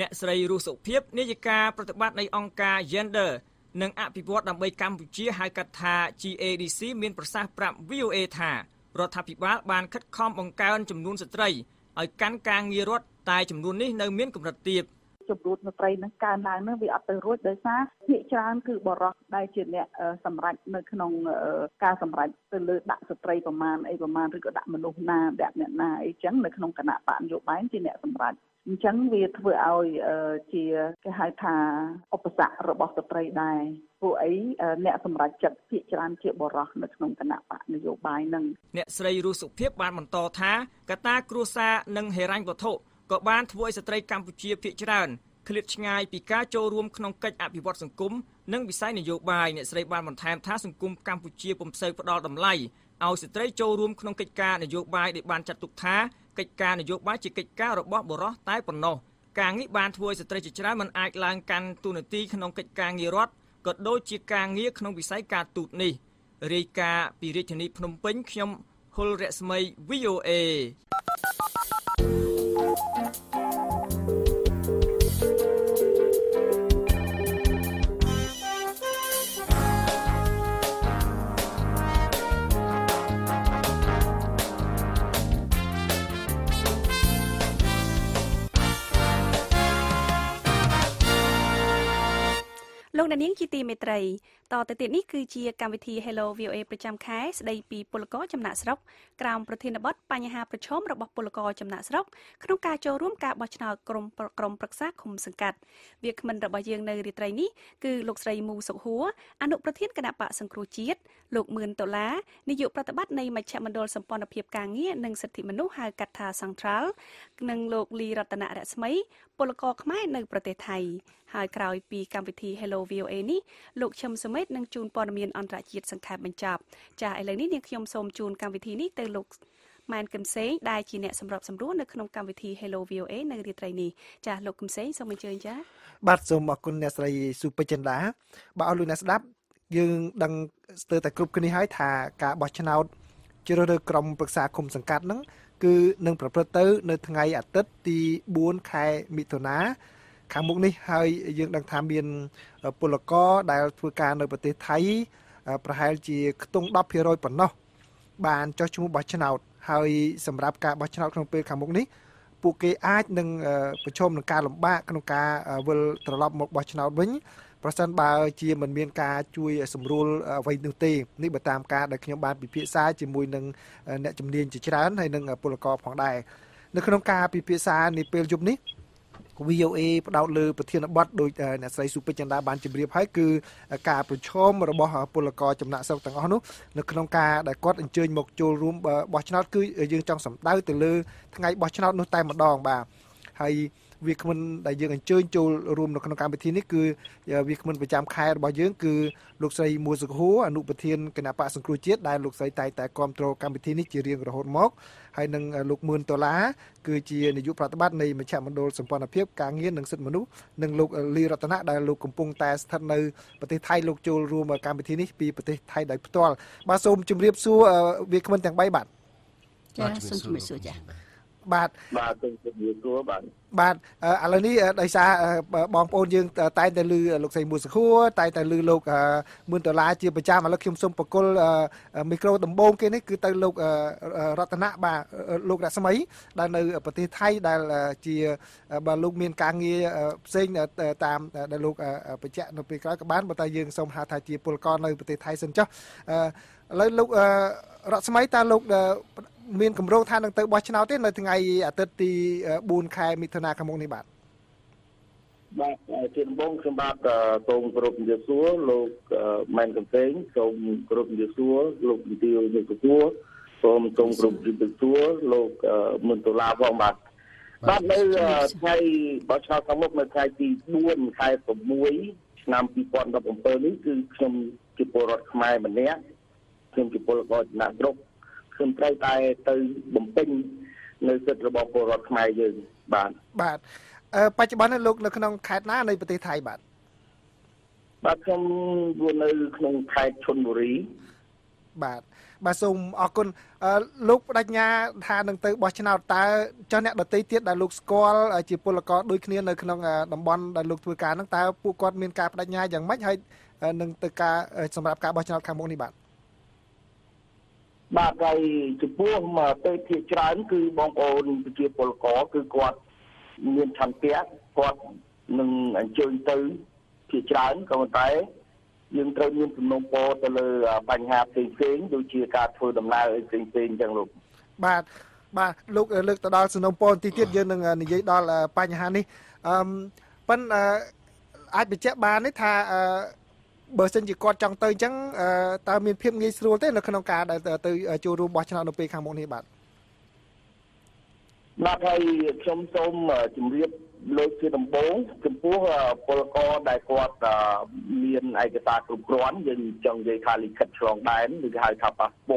អ្នកស្រីរស់សុភិបនាយិកាប្រតិបត្តិនៃអង្គការ Gender និងអភិវឌ្ឍដើម្បីកម្ពុជាហៅកាត់ថា GADC មានប្រសាសន៍ប្រាប់ VOA ថារដ្ឋាភិបាលបានខិតខំបង្កើនចំនួនស្ត្រីឲ្យកាន់ការងាររដ្ឋតែចំនួននេះនៅមានកម្រិតទាបចំនួនស្ត្រីនឹងកើនឡើងនឹងវាអត់ទៅរួចដោយសារភាគច្រើនគឺបរិសុទ្ធដែលជាអ្នកសម្រេចនៅក្នុងការសម្រេចទៅលើដាក់ស្ត្រីប្រមាណអីប្រមាណឬក៏ដាក់មនុស្សណាដាក់អ្នកណាអីចឹងនៅក្នុងគណៈបកនយោបាយជាអ្នកសម្រេចអញ្ចឹងវាធ្វើឲ្យជាគេហៅថាឧបសគ្គរបស់ស្ត្រីដែរពួកអីអ្នកសម្រេចចិត្តភាគច្រើនជាបរិសុទ្ធនៅក្នុងគណៈបកនយោបាយនឹងអ្នកស្រីរស់សុភិបបានបន្តថាកត្តាគ្រួសារនិងហិរញ្ញវត្ថុក៏បានធ្វើឲ្យស្ត្រីកម្ពុជាភាគច្រើនឃ្លាតឆ្ងាយពីការចូលរួមក្នុងកិច្ចអភិវឌ្ឍសង្គមនិងវិស័យនយោបាយអ្នកស្រីបានបន្ថែមថាសង្គមកម្ពុជាពុំសូវផ្ដល់តម្លៃឲ្យស្ត្រីចូលរួមក្នុងកិច្ចការនយោបាយដែលបានចាត់ទុកថាកិច្ចការនយោបាយជាកិច្ចការរបស់បុរសតែប៉ុណ្ណោះការនេះបានធ្វើឲ្យស្ត្រីជាច្រើនមិនអាចឡើងកាន់តួនាទីក្នុងកិច្ចការងាររដ្ឋក៏ដូចជាការងារក្នុងវិស័យការទូតនេះរាយការណ៍ពីរាជធានីភ្នំពេញខ្ញុំហ៊ុលរស្មី VOAលោកអ្នកនាងជាទីមេត្រីតទៅទៀតនេះគឺជាកម្មវិធី Hello VOA ប្រចាំខែស្ដីពីពលករចំណាក់ស្រុកក្រោមប្រធានបទបញ្ហាប្រឈមរបស់ពលករចំណាក់ស្រុកក្នុងការចូលរួមការបោះឆ្នោតក្រុមប្រឹក្សាឃុំសង្កាត់វាគ្មិនរបស់យើងនៅរាត្រីនេះគឺលោកស្រីមូសុហួរអនុប្រធានគណៈបកសង្គ្រោះជាតិលោកមឿនដុល្លារនាយកប្រតិបត្តិនៃមជ្ឈមណ្ឌលសម្ព័ន្ធភាពការងារនិងសិទ្ធិមនុស្សហៅកាត់ថា Central និងលោកលីរតនៈរស្មីពលករខ្មែរនៅប្រទេសថៃហើយក្រោយពីកម្មវិធី Hello VOA នេះលោកឈឹមសុមេតនឹងជូនព័ត៌មានអន្តរជាតិសង្ខេបបញ្ចប់ចា៎ឥឡូវនេះនាងខ្ញុំសូមជូនកម្មវិធីនេះទៅលោកម៉ែនកឹមសេងដែលជាអ្នកសម្របសម្រួលនៅក្នុងកម្មវិធី Hello VOA នៅរាត្រីនេះចា៎លោកកឹមសេងសូមអញ្ជើញចា៎បាទសូមអរគុណអ្នកស្រីស៊ូពេចិន្តាបាទអរលោកអ្នកស្ដាប់យើងដឹងស្ទើរតែគ្រប់គ្នាហើយថាការបោះឆ្នោតជ្រើសរើសក្រុមប្រឹក្សាគុំសង្កាត់ហ្នឹងគឺនឹងប្រព្រឹត្តទៅនៅថ្ងៃអាទិត្យទី4ខែមិថុនាខាងមុខនេះហើយយើងដឹងថាមានពលករដែលធ្វើការនៅប្រទេសថៃប្រហែលជាខ្ទង់ 10% ប៉ុណ្ណោះបានចុះឈ្មោះបោះឆ្នោតហើយសម្រាប់ការបោះឆ្នោតក្នុងពេលខាងមុខនេះពួកគេអាចនឹងប្រឈមនឹងការលំបាកក្នុងការវិលត្រឡប់មកបោះឆ្នោតវិញប្រសិនបើជាមិនមានការជួយសម្រួលអ្វីនោះទេនេះបើតាមការដែលខ្ញុំបានពិភាក្សាជាមួយនឹងអ្នកជំនាញជាច្រើនហើយនឹងពលករផងដែរនៅក្នុងការពិភាក្សានាពេលយប់នេះVOA ផ្ដោតលើប្រធានបទដោយអ្នកស្រីស៊ូពេចិន្តាបានជម្រាបហើយគឺការប្រឈមរបស់ពលករចំណាក់ស្រុកទាំងអស់នោះនៅក្នុងការដែលគាត់អញ្ជើញមកចូលរួមបោះឆ្នោតគឺយើងចង់សម្ដៅទៅលើថ្ងៃបោះឆ្នោតនោះតែម្ដងបាទ ហើយ វាគ្មិន ដែលយើង អញ្ជើញ ចូល រួម នៅ ក្នុង កម្មវិធី នេះ គឺ វាគ្មិន ប្រចាំ ខែ របស់ យើង គឺ លោក ស្រី មួ សុខហួរ អនុ ប្រធាន គណៈ បក សង្គ្រោះ ជាតិ ដែល លោក ស្រី តែង តែ គ្រប់គ្រង កម្មវិធី នេះ ជា រៀង រហូត មក ហើយ នឹង លោក មឿន ដុល្លារ គឺជា នាយក ប្រតិបត្តិ នៃ មជ្ឈមណ្ឌល សម្ព័ន្ធភាព ការងារ និង សិទ្ធិ មនុស្ស និង លោក លី រតនា ដែល លោក កំពុង តែ ស្ថិត នៅ ប្រទេស ថៃ លោក ចូល រួម កម្មវិធី នេះ ពី ប្រទេស ថៃ ដោយ ផ្ទាល់ បាទ សូម ជម្រាប សួរ វាគ្មិន ទាំង 3 បាទ ចា សូម ជម្រាប សួរ ចា បាទបាទឥឡូវនេះដោយសារបងប្អូនយើងតែងតែឮលោកស្រីមួសុខួរតែងតែឮលោកមឿនដុល្លារជាប្រចាំឥឡូវខ្ញុំសូមបកគលមីក្រូដំបងគេនេះគឺទៅលោករតនាបាទលោករតនាស្មីដែលនៅប្រទេសថៃដែលជាបាទលោកមានការងារផ្សេងតាមដែលលោកប្រជែកនៅពេលក្រោយក៏បានបើតែយើងសូមហៅថាជាពលករនៅប្រទេសថៃសិនចុះឥឡូវលោករតស្មីតើលោក មានកម្រោងថានឹងទៅបោះឆ្នោត ទេនៅថ្ងៃ អាទិត្យទី 4 ខែមិថុនាឆ្នាំនេះបាទ បាទខ្ញុំបងសម្បត្តិ ខ្ញុំត្រូវតែទៅបំពេញនៅសិទ្ធិរបស់ពលរដ្ឋខ្មែរយើងបាទបាទបច្ចុប្បន្នលោកនៅក្នុងខេត្តណានៃប្រទេសថៃបាទបាទខ្ញុំរស់នៅក្នុងខេត្តឈុនបុរីបាទបាទសូមអរគុណលោកបដញ្ញាថានឹងទៅបោះឆ្នោតតើចុះអ្នកដទៃទៀតដែលលោកស្គាល់ជាពលករដូចគ្នានៅក្នុងតំបន់ដែលលោកធ្វើការហ្នឹងតើពួកគាត់មានការបដញ្ញាយ៉ាងម៉េចហើយនឹងទៅការសម្រាប់ការបោះឆ្នោតខាងមុខនេះបាទ បាទហើយចំពោះមកទៅជាច្រើនគឺបងប្អូនជាពលករគឺគាត់មានឆន្ទៈគាត់នឹងអញ្ជើញទៅជាច្រើនក៏ប៉ុន្តែយើងត្រូវមានទំនុកពោទៅលើបញ្ហាផ្សេងៗដូចជាការធ្វើដំណើរផ្សេងៗអញ្ចឹងលោកបាទបាទលោកលើកទៅដល់សំណុំពរទីទៀតយើងនឹងនិយាយដល់បញ្ហានេះ បើសិនជាគាត់ចង់ទៅអញ្ចឹងតើមានភាពងាយស្រួលទេនៅក្នុងការដែលទៅចូលរួមបោះឆ្នោតនៅពេលខាងមុខនេះបាទបាទហើយខ្ញុំសូមជម្រាបលោកជាដំបូងចំពោះពលករដែលគាត់មានឯកសារគ្រប់គ្រាន់យើងចង់និយាយថាលិខិតឆ្លងដែនឬគេហៅថា តែស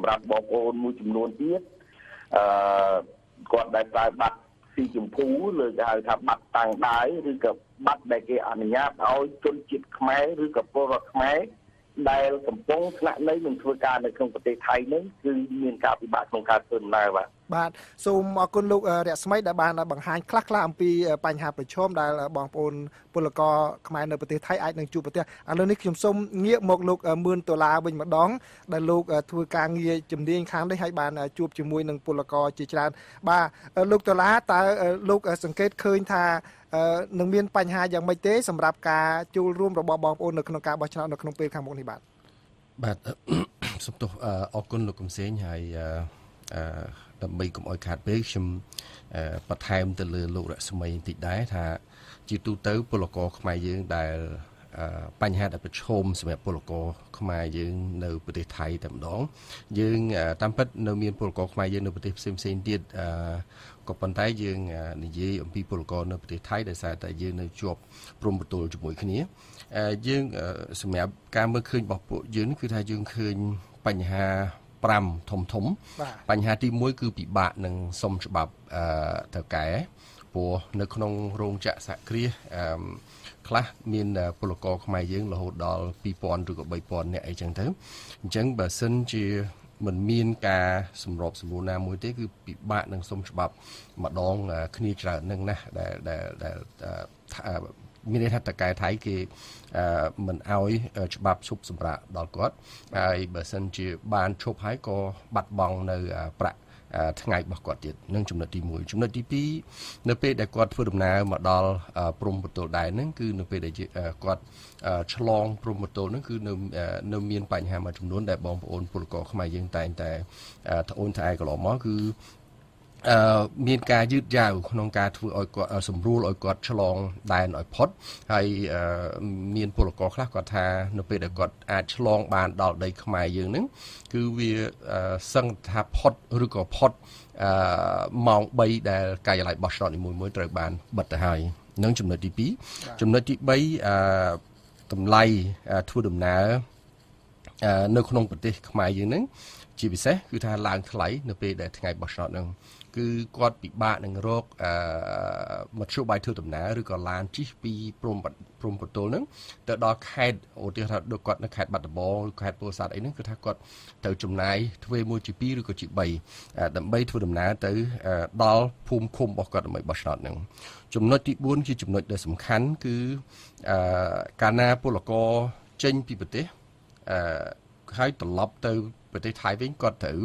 ម្រាប់បងប្អូនមួយចំនួនទៀត បាទសូមអរគុណលោករស្មីដែលបានបង្ហាញខ្លះៗអំពីបញ្ហាប្រឈមដែលបងប្អូនពលករខ្មែរនៅប្រទេសថៃអាចនឹងជួបប្រទះឥឡូវនេះខ្ញុំសូមងាកមកលោកមឿនដុល្លារវិញម្ដងដែលលោកធ្វើការងារជំនាញខាងនេះហើយបានជួបជាមួយនឹងពលករជាច្រើនបាទលោកដុល្លារតើលោកសង្កេតឃើញថានឹងមានបញ្ហាយ៉ាងម៉េចទេសម្រាប់ការចូលរួមរបស់បងប្អូននៅក្នុងការបោះឆ្នោតនៅក្នុងពេលខាងមុខនេះបាទបាទសូមទោសអរគុណលោកកំសែងហើយ ដើម្បីកុំឲ្យខាតពេលខ្ញុំបន្ថែមទៅលើលោករស្មីបន្តិចដែរថាបញ្ហាដែលប្រឈមសម្រាប់ពលករខ្មែរយើងនៅប្រទេសថៃតែម្ដងយើងតាមពិតនៅមានពលករខ្មែរយើងនៅប្រទេសផ្សេងៗទៀតក៏ប៉ុន្តែយើងនិយាយអំពីពលករនៅប្រទេសថៃដោយសារតែយើងនៅជាប់ព្រំប្រទល់ជាមួយគ្នាយើងសម្រាប់ការមើលឃើញរបស់ពួកយើងគឺថាយើងឃើញបញ្ហា 5 ធំៗបញ្ហាទី មានន័យថាតកែថៃគេមិនអោយច្បាប់ឈប់សម្រាកដល់គាត់ហើយបើសិនជាបានឈប់ហើយក៏បាត់បង់នៅប្រាក់ថ្ងៃរបស់គាត់ទៀតនឹងចំណុចទី 1 ចំណុចទី 2 នៅពេលដែលគាត់ធ្វើដំណើរមកដល់ព្រំប្រទល់ដែរហ្នឹងគឺនៅពេលដែលគាត់ឆ្លងព្រំប្រទល់ហ្នឹងគឺនៅមានបញ្ហាមួយចំនួនដែលបងប្អូនពលករខ្មែរយើងតែងតែត្អូញត្អែរកន្លងមកគឺ មាន ការ យឺត យ៉ាវ ក្នុង ការ ធ្វើ ឲ្យ គាត់ សម្រួល ឲ្យ គាត់ ឆ្លង ដែន ឲ្យ ផុត ហើយ មាន ពលករ ខ្លះ គាត់ ថា នៅ ពេល ដែល គាត់ អាច ឆ្លង បាន ដល់ ដី ខ្មែរ យើង ហ្នឹង គឺ វា សឹង ថា ផុត ឬ ក៏ ផុត ម៉ោង 3 ដែល កាយឡៃ បោះ ឆ្នោត នីមួយៗ ត្រូវ បាន បិទ ទៅ ហើយ នឹង ចំណុច ទី 2 ចំណុច ទី 3 តម្លៃ ធ្វើ ដំណើរ នៅ ក្នុង ប្រទេស ខ្មែរ យើង ហ្នឹង ជា ពិសេស គឺ ថា ឡើង ថ្លៃ នៅ ពេល ដែល ថ្ងៃ បោះ ឆ្នោត ហ្នឹងគឺគាត់ពិបាកនឹងរកមធ្យោបាយធ្វើដំណើរឬក៏ឡានជិះពីព្រំប្រទល់ហ្នឹងទៅដល់ខេត្តឧទាហរណ៍ថាដូចគាត់នៅខេត្តបាត់ដំបងឬខេត្តពោធិ៍សាត់អីហ្នឹងគឺថាគាត់ត្រូវចំណាយធ្វេមួយជា2ឬក៏ជា3ដើម្បីធ្វើដំណើរទៅដល់ភូមិឃុំរបស់គាត់ដើម្បីបោះឆ្នោតហ្នឹងចំណុចទី4ជាចំណុចដែលសំខាន់គឺកាលណាពលករចេញពីប្រទេសហើយត្រឡប់ទៅប្រទេសថៃវិញគាត់ត្រូវ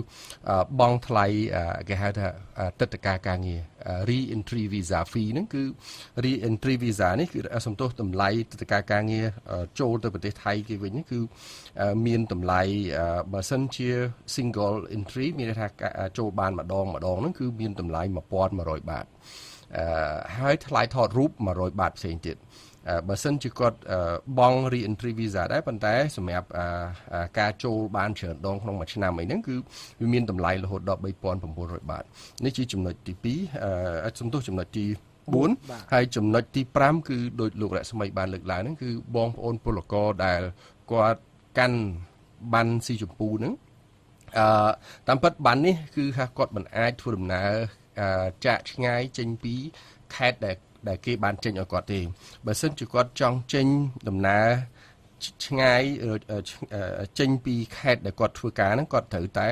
បង់ថ្លៃគេហៅថាទិដ្ឋាការការងារ re-entry visa fee ហ្នឹងគឺ re-entry visa នេះគឺសំទោសតម្លៃទិដ្ឋាការការងារចូលទៅប្រទេសថៃគេវិញហ្នឹងគឺមានតម្លៃបើសិនជា single entry មានន័យថាចូលបានម្ដងហ្នឹងគឺមានតម្លៃ1100បាតហើយថ្លៃថតរូប100បាតផ្សេងទៀតបើសិនជាគាត់បង់ re-entry visa ដែរប៉ុន្តែសម្រាប់ការចូលបានច្រើនដងក្នុងមួយឆ្នាំអីហ្នឹងគឺវាមានតម្លៃរហូតដល់ 3,900 បាតនេះជាចំណុចទី2អាចសំទោសចំណុចទី4ហើយចំណុចទី5គឺដោយលោករស្មីបានលើកឡើងហ្នឹងគឺបងប្អូនពលករដែលគាត់កាន់បានស៊ីចម្ពូហ្នឹងតាមពិតបាននេះគឺថាគាត់មិនអាចធ្វើដំណើរចាកឆ្ងាយចេញពីខេត្តដែលគេបានចេញឲ្យគាត់ទេបើសិនជាគាត់ចង់ចេញដំណើរឆ្ងាយចេញពីខេត្តដែលគាត់ធ្វើការហ្នឹងគាត់ត្រូវតែ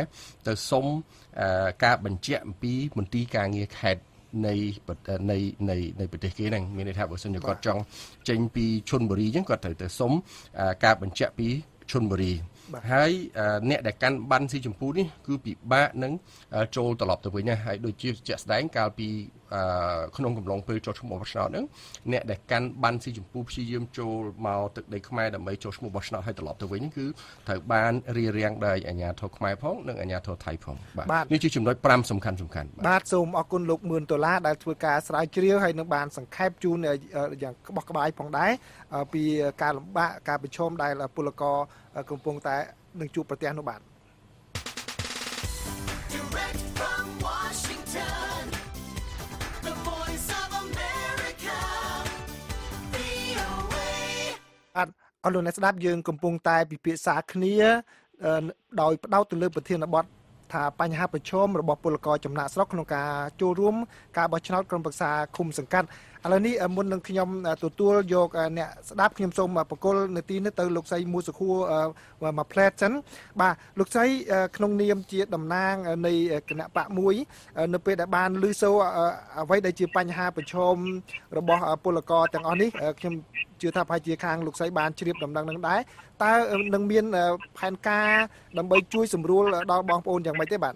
ទៅសុំការបញ្ជាក់អំពីមន្ទីរការងារខេត្តនៃប្រទេសគេហ្នឹងមានន័យថាបើសិនជាគាត់ចង់ចេញពីឈុនបុរីអញ្ចឹងគាត់ត្រូវទៅសុំការបញ្ជាក់ពីឈុនបុរីហើយអ្នកដែលកាន់ប័ណ្ណស៊ីចម្ពូនេះគឺពិបាកនឹងចូលត្រឡប់ទៅវិញណាហើយដូចជាជាក់ស្ដែងកាលពីក្នុងកំឡុងពេលចុះឈ្មោះបោះឆ្នោតហ្នឹងអ្នកដែលកាន់ប័ណ្ណស៊ីចម្ពូព្យាយាមចូលមកទឹកដីខ្មែរដើម្បីចុះឈ្មោះបោះឆ្នោតហើយត្រឡប់ទៅវិញគឺត្រូវបានរៀបរៀងដោយអាជ្ញាធរខ្មែរផងនិងអាជ្ញាធរថៃផងបាទនេះជាចំណុច5សំខាន់បាទសូមអរគុណលោក$10,000ដែលធ្វើការស្រាវជ្រាវហើយនឹងបានសង្ខេបជូនយ៉ាងក្បោះក្បាយផងដែរពីការលំបាកការប្រឈមដែលពលករកំពុងតែនឹងជួបប្រទះនោះបាទអរលោកអ្នកស្ដាប់យើងកំពុងតែពិភាក្សាគ្នាដោយផ្ដោតទៅលើប្រធានបទថាបញ្ហាប្រឈមរបស់ពលករចំណាកស្រុកក្នុងការចូលរួមការបោះឆ្នោតក្រុមប្រឹក្សាឃុំសង្កាត់ឥឡូវនេះមុននឹងខ្ញុំទទួលយកអ្នកស្ដាប់ខ្ញុំសូមបកលនាទីនេះទៅលោកស្រីមួយសុខួរមួយផ្លែតសិនបាទលោកស្រីក្នុងនាមជាតំណាងនៃគណៈបកមួយនៅពេលដែលបានឮសូរអ្វីដែលជាបញ្ហាប្រឈមរបស់ពលករទាំងអស់នេះខ្ញុំជឿថាប្រហែលជាខាងលោកស្រីបានជ្រាបដំណឹងនឹងដែរតើនឹងមានផែនការដើម្បីជួយសម្រួលដល់បងប្អូនយ៉ាងម៉េចទេបាទ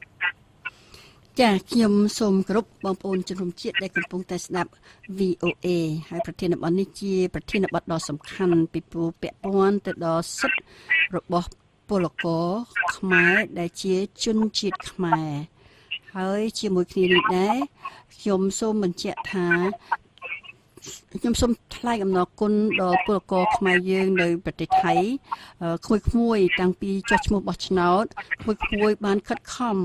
ចាខ្ញុំសូមគោរពបងប្អូនជនរួមជាតិដែលកំពុងតែស្ដាប់ VOA ហើយប្រធានបទនេះជាប្រធានបទដ៏សំខាន់ពីព្រោះពាក់ព័ន្ធទៅដល់សិទ្ធិរបស់ពលករខ្មែរដែលជាជនជាតិខ្មែរហើយជាមួយគ្នានេះដែរខ្ញុំសូមបញ្ជាក់ថាខ្ញុំសូមថ្លែងអំណរគុណដល់ពលករខ្មែរយើងនៅប្រទេសថៃក្មួយៗតាំងពីចុះឈ្មោះបោះឆ្នោតក្មួយៗបានខិតខំ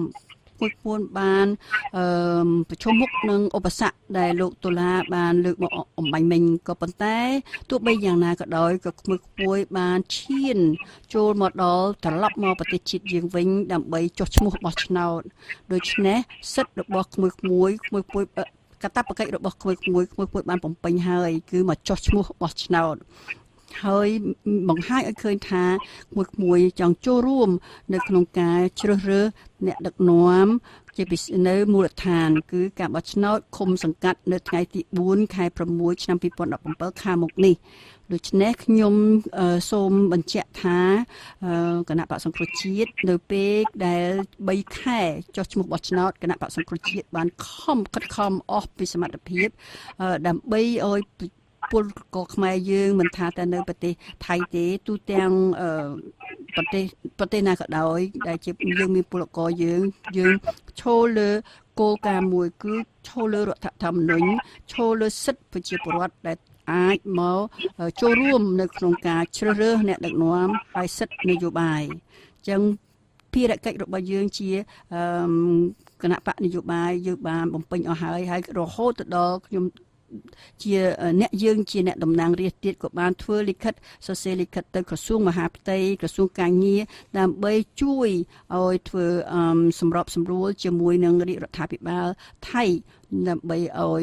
ពួនបានប្រជុំមុខនឹងឧបសគ្គដែលលោកដុល្លារបានលើកមកអំបញ្ញមិញក៏ប៉ុន្តែទោះបីយ៉ាងណាក៏ដោយក៏ក្មួយក្មួយបានឈានចូលមកដល់ត្រឡប់មកប្រទេសជាតិយើងវិញដើម្បីចុះឈ្មោះបោះឆ្នោតដូច្នេះសិទ្ធិរបស់ក្មួយក្មួយកាតព្វកិច្ចរបស់ក្មួយក្មួយបានបំពេញហើយគឺមកចុះឈ្មោះបោះឆ្នោតហើយបង្ហាញឲ្យឃើញថាក្មួយចង់ចូលរួមនៅក្នុងការជ្រើសរើសអ្នកដឹកនាំជាពិសេសនៅមូលដ្ឋានគឺការបោះឆ្នោតឃុំសង្កាត់នៅថ្ងៃទី4ខែ6ឆ្នាំ2017ខាងមុខនេះដូច្នេះខ្ញុំសូមបញ្ជាក់ថាគណៈបក្សសង្គ្រោះជាតិនៅពេលដែល3ខែចុះឈ្មោះបោះឆ្នោតគណៈបក្សសង្គ្រោះជាតិបានខិតខំអស់ពីសមត្ថភាពដើម្បីឲ្យពលករខ្មែរយើងមិនថាតែនៅប្រទេសថៃទេទូទាំងប្រទេសណាក៏ដោយដែលជាយើងមានពលករយើងឈលលើ គោលការណ៍មួយគឺឈលលើរដ្ឋធម្មនុញ្ញឈលលើសិទ្ធិប្រជាពលរដ្ឋដែលអាចមកចូលរួមនៅក្នុងការជ្រើសរើសអ្នកដឹកនាំហើយសិទ្ធិនយោបាយចឹងភារកិច្ចរបស់យើងជាគណៈបកនយោបាយយើងបានបំពេញអស់ហើយហើយរហូតទៅដល់ខ្ញុំជាអ្នកយើងជាអ្នកតំណាងរាស្ត្រទៀតក៏បានធ្វើលិខិតសរសេរលិខិតទៅក្រសួងមហាផ្ទៃក្រសួងកាងារដើម្បីជួយឲ្យធ្វើសម្របសម្រួលជាមួយនឹងរាជរដ្ឋាភិបាលថៃដើម្បីឲ្យ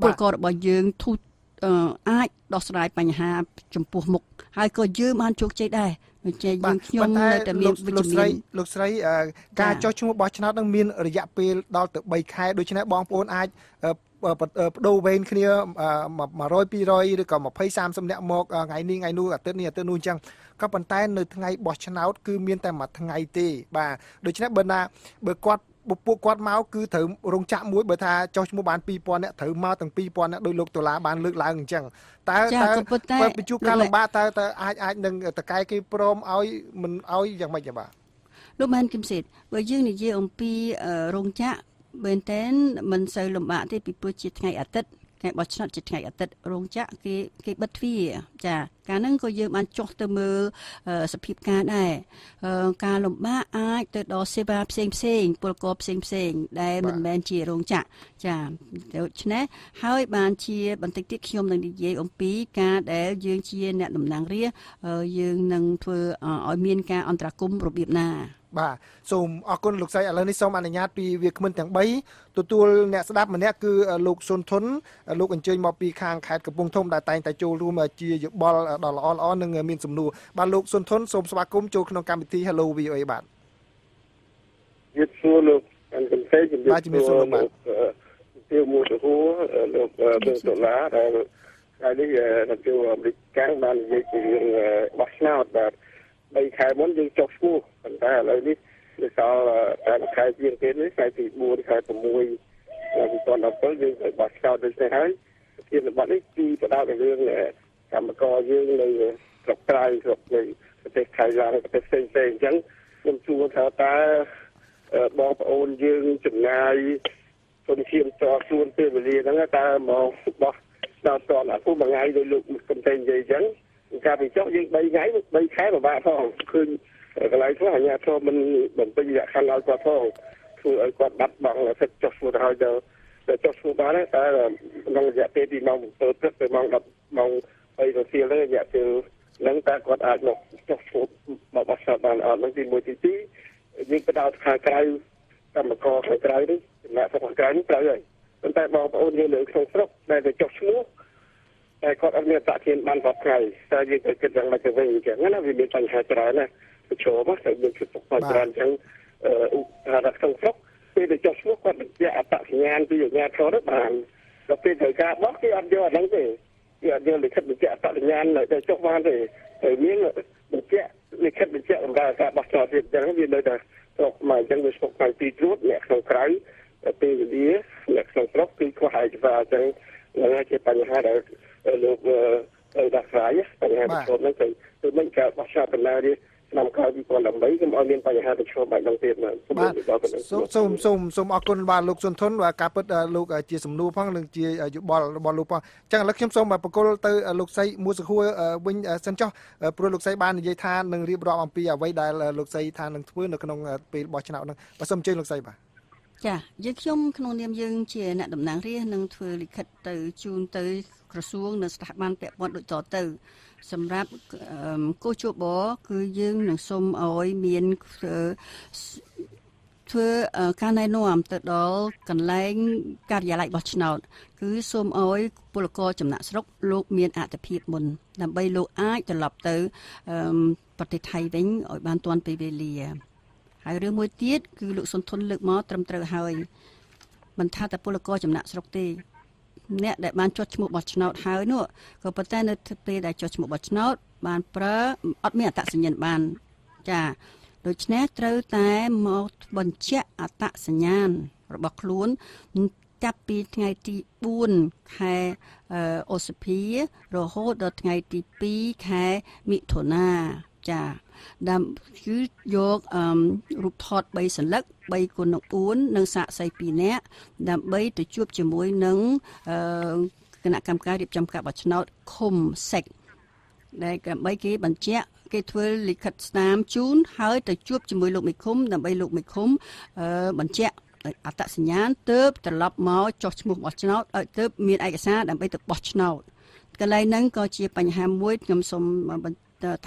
ពលកររបស់យើងអាចដោះស្រាយបញ្ហាចំពោះមុខហើយក៏យើងបានជោគជ័យដែរជាយើងខ្ញុំនៅតែមានវិជ្ជមានលោកស្រីការចោះឈ្មោះបោះឆ្នោតនឹងមានរយៈពេលដល់ទៅ3ខែដូច្នេះបងប្អូនអាចបដូរវេនគ្នា100 200 ឬក៏20 30នាក់មកថ្ងៃនេះថ្ងៃនោះអាទិត្យនេះអាទិត្យនោះអញ្ចឹងក៏ប៉ុន្តែនៅថ្ងៃបោះឆ្នោតគឺមានតែមួយថ្ងៃទេបាទដូច្នេះបើគាត់ពួកគាត់មកគឺត្រូវរងចាក់មួយបើថាចោះឈ្មោះបាន 2000 នាក់ត្រូវមកទាំង 2000 នាក់ដោយលោកដុល្លារបានលើកឡើងអញ្ចឹងតើបញ្ជូនការលំបាកតើអាចនឹងតកែគេព្រមឲ្យមិនឲ្យយ៉ាងម៉េចបាទលោកបានគឹមសេតបើយើងនិយាយអំពីរងចាក់មែនតែនមិនសូវលំបាកទេពីព្រោះជាថ្ងៃអាទិត្យថ្ងៃបោះឆ្នោតជាថ្ងៃអាទិត្យរោងចក្រគេបិទទ្វារចាកាលហ្នឹងក៏យើងបានចុះទៅមើលសភាពការដែរការលំបាកអាចទៅដល់សេវាផ្សេងពលករផ្សេងដែលមិនមែនជារោងចក្រចាដូច្នេះហើយបានជាបន្តិចទៀតខ្ញុំនឹងនិយាយអំពីការដែលយើងជាអ្នកតំណាងរាស្ត្រយើងនឹងធ្វើឲ្យមានការអន្តរាគមន៍របៀបណាបាទសូមអរគុណលោកស្រីឥឡូវនេះសូមអនុញ្ញាតពីវាគ្មិនទាំង3ទទួលអ្នកស្ដាប់ម្នាក់គឺលោកស៊ុនធុនលោកអញ្ជើញមកពីខាងខេត្តកំពង់ធំដែលតែងតែចូលរួមជាយោបល់ដ៏ល្អនិងមានសំណួរបាទលោកស៊ុនធុនសូមស្វាគមន៍ចូលក្នុងកម្មវិធី Hello VOA បាទជម្រាបសួរលោកអន្តរជាតិជម្រាបសួរបាទជាមួយទៅលោកដុល្លារដែលថ្ងៃនេះដល់ចូលអាមេរិកកាំងបាននិយាយពីរឿងបោះឆ្នោតបាទ3ខែមុនយើងចុះឈ្មោះប៉ុន្តែឥឡូវនេះវាសល់5ខែទៀតទេនេះខែទី4ខែ6 2017យើងត្រូវបោះឆ្នោតដូចនេះហើយជារបបនេះគឺផ្ដោតលើរឿងកម្មករយើងនៅស្រុកក្រៅស្រុកនៃប្រទេសថៃឡាវប្រទេសផ្សេងអញ្ចឹងខ្ញុំសួរថាតើបងប្អូនយើងចំណាយទុនធានតខ្លួនពេលវេលាហ្នឹងតើមកបោះឆ្នោតតអាពុមួយថ្ងៃដោយលោកកំតែងនិយាយអញ្ចឹងការបញ្ចុះយើង3ថ្ងៃ3ខែពិបាកផងឃើញកន្លែងខ្លះអាជ្ញាធរមិនបំពេញលក្ខខណ្ឌឲ្យគាត់ផងធ្វើឲ្យគាត់បាត់បង់សិទ្ធិចុះឈ្មោះទៅហើយទៅចុះឈ្មោះបានតែក្នុងរយៈពេលពីម៉ោង7ព្រឹកទៅម៉ោង10ម៉ោង3រសៀលរយៈពេលហ្នឹងតែគាត់អាចមកចុះឈ្មោះមកបោះឆ្នោតបានអត់ហ្នឹងទី1ទី2យើងបដោតខាងក្រៅកម្មករខាងក្រៅនេះចំណាក់ស្រុកក្រៅនេះត្រូវហើយប៉ុន្តែបងប្អូនយើងនៅក្នុងស្រុកដែលទៅចុះឈ្មោះតែគាត់អត់មានអត្តធិជនបានបកក្រៃតែយើងទៅគិតយ៉ាងម៉េចទៅវិញអញ្ចឹងណាវាមានបញ្ហាច្រើនណាប្រឈមតែមានសិទ្ធិបកក្រៃអញ្ចឹងឧបករណ៍ក្នុងស្រុកពេលទៅចុះឈ្មោះគាត់បញ្ជាក់អត្តសញ្ញាណពីអាជ្ញាធរបានដល់ពេលត្រូវការបោះគេអត់យកអាហ្នឹងទេគេអត់យកលិខិតបញ្ជាក់អត្តសញ្ញាណទៅចុះបានទេតែមានបញ្ជាក់លិខិតបញ្ជាក់អំណាចការបោះឆ្នោតទៀតអញ្ចឹងវានៅតែស្រុកមកអញ្ចឹងវាស្រុកខាងទីត្រួតអ្នកក្នុងក្រៅពេលវេលាអ្នកក្នុងស្រុកគឺខ្វះឯកសារអញ្ចឹងហើយជាបញ្ហាដែលលោកដាក់ស្រ័យបញ្ហាប្រឈមហ្នឹងគឺមិនការបោះឆ្នោតបណ្ណាលឆ្នាំក្រោយ2018ខ្ញុំអត់មានបញ្ហាប្រឈមបែបហ្នឹងទៀតបាទសូមអរគុណបាទលោកស៊ុនធុនការពិតលោកជាសំណួរផងនិងជាយោបល់របស់លោកផងអញ្ចឹងឥឡូវខ្ញុំសូមបកគលទៅលោកសីមួយសង្ហួរវិញសិនចុះព្រោះលោកសីបាននិយាយថានឹងរៀបរាប់អំពីអ្វីដែលលោកសីថានឹងធ្វើនៅក្នុងពេលបោះឆ្នោតហ្នឹងបាទសូមអញ្ជើញលោកសីបាទចាយើងខ្ញុំក្នុងនាមយើងជាអ្នកតំណាងរាស្ត្រនឹងធ្វើលិខិតទៅជូនទៅក្រសួងនិងស្ថាប័នពាក់ព័ន្ធដូចតទៅសម្រាប់គូជបគឺយើងនឹងសូមឲ្យមានធ្វើការណែនាំទៅដល់កន្លែងការិយាល័យបោះឆ្នោតគឺសូមឲ្យពលករចំណាក់ស្រុកលោកមានអត្ថភាពមុនដើម្បីលោកអាចត្រឡប់ទៅប្រទេសថៃវិញឲ្យបានទាន់ពេលវេលាហើយរឿងមួយទៀតគឺលោកសុនធនលើកមកត្រឹមត្រូវហើយមិនថាតែពលករចំណាក់ស្រុកទេអ្នកដែលបានចុះឈ្មោះបោះឆ្នោតហើយនោះក៏ប៉ុន្តែនៅពេលដែលចុះឈ្មោះបោះឆ្នោតបានប្រើអត់មានអត្តសញ្ញាណបានចាដូច្នេះត្រូវតែមកបញ្ជាក់អត្តសញ្ញាណរបស់ខ្លួនចាប់ពីថ្ងៃទី4ខែឧសភារហូតដល់ថ្ងៃទី2ខែមិថុនា ចា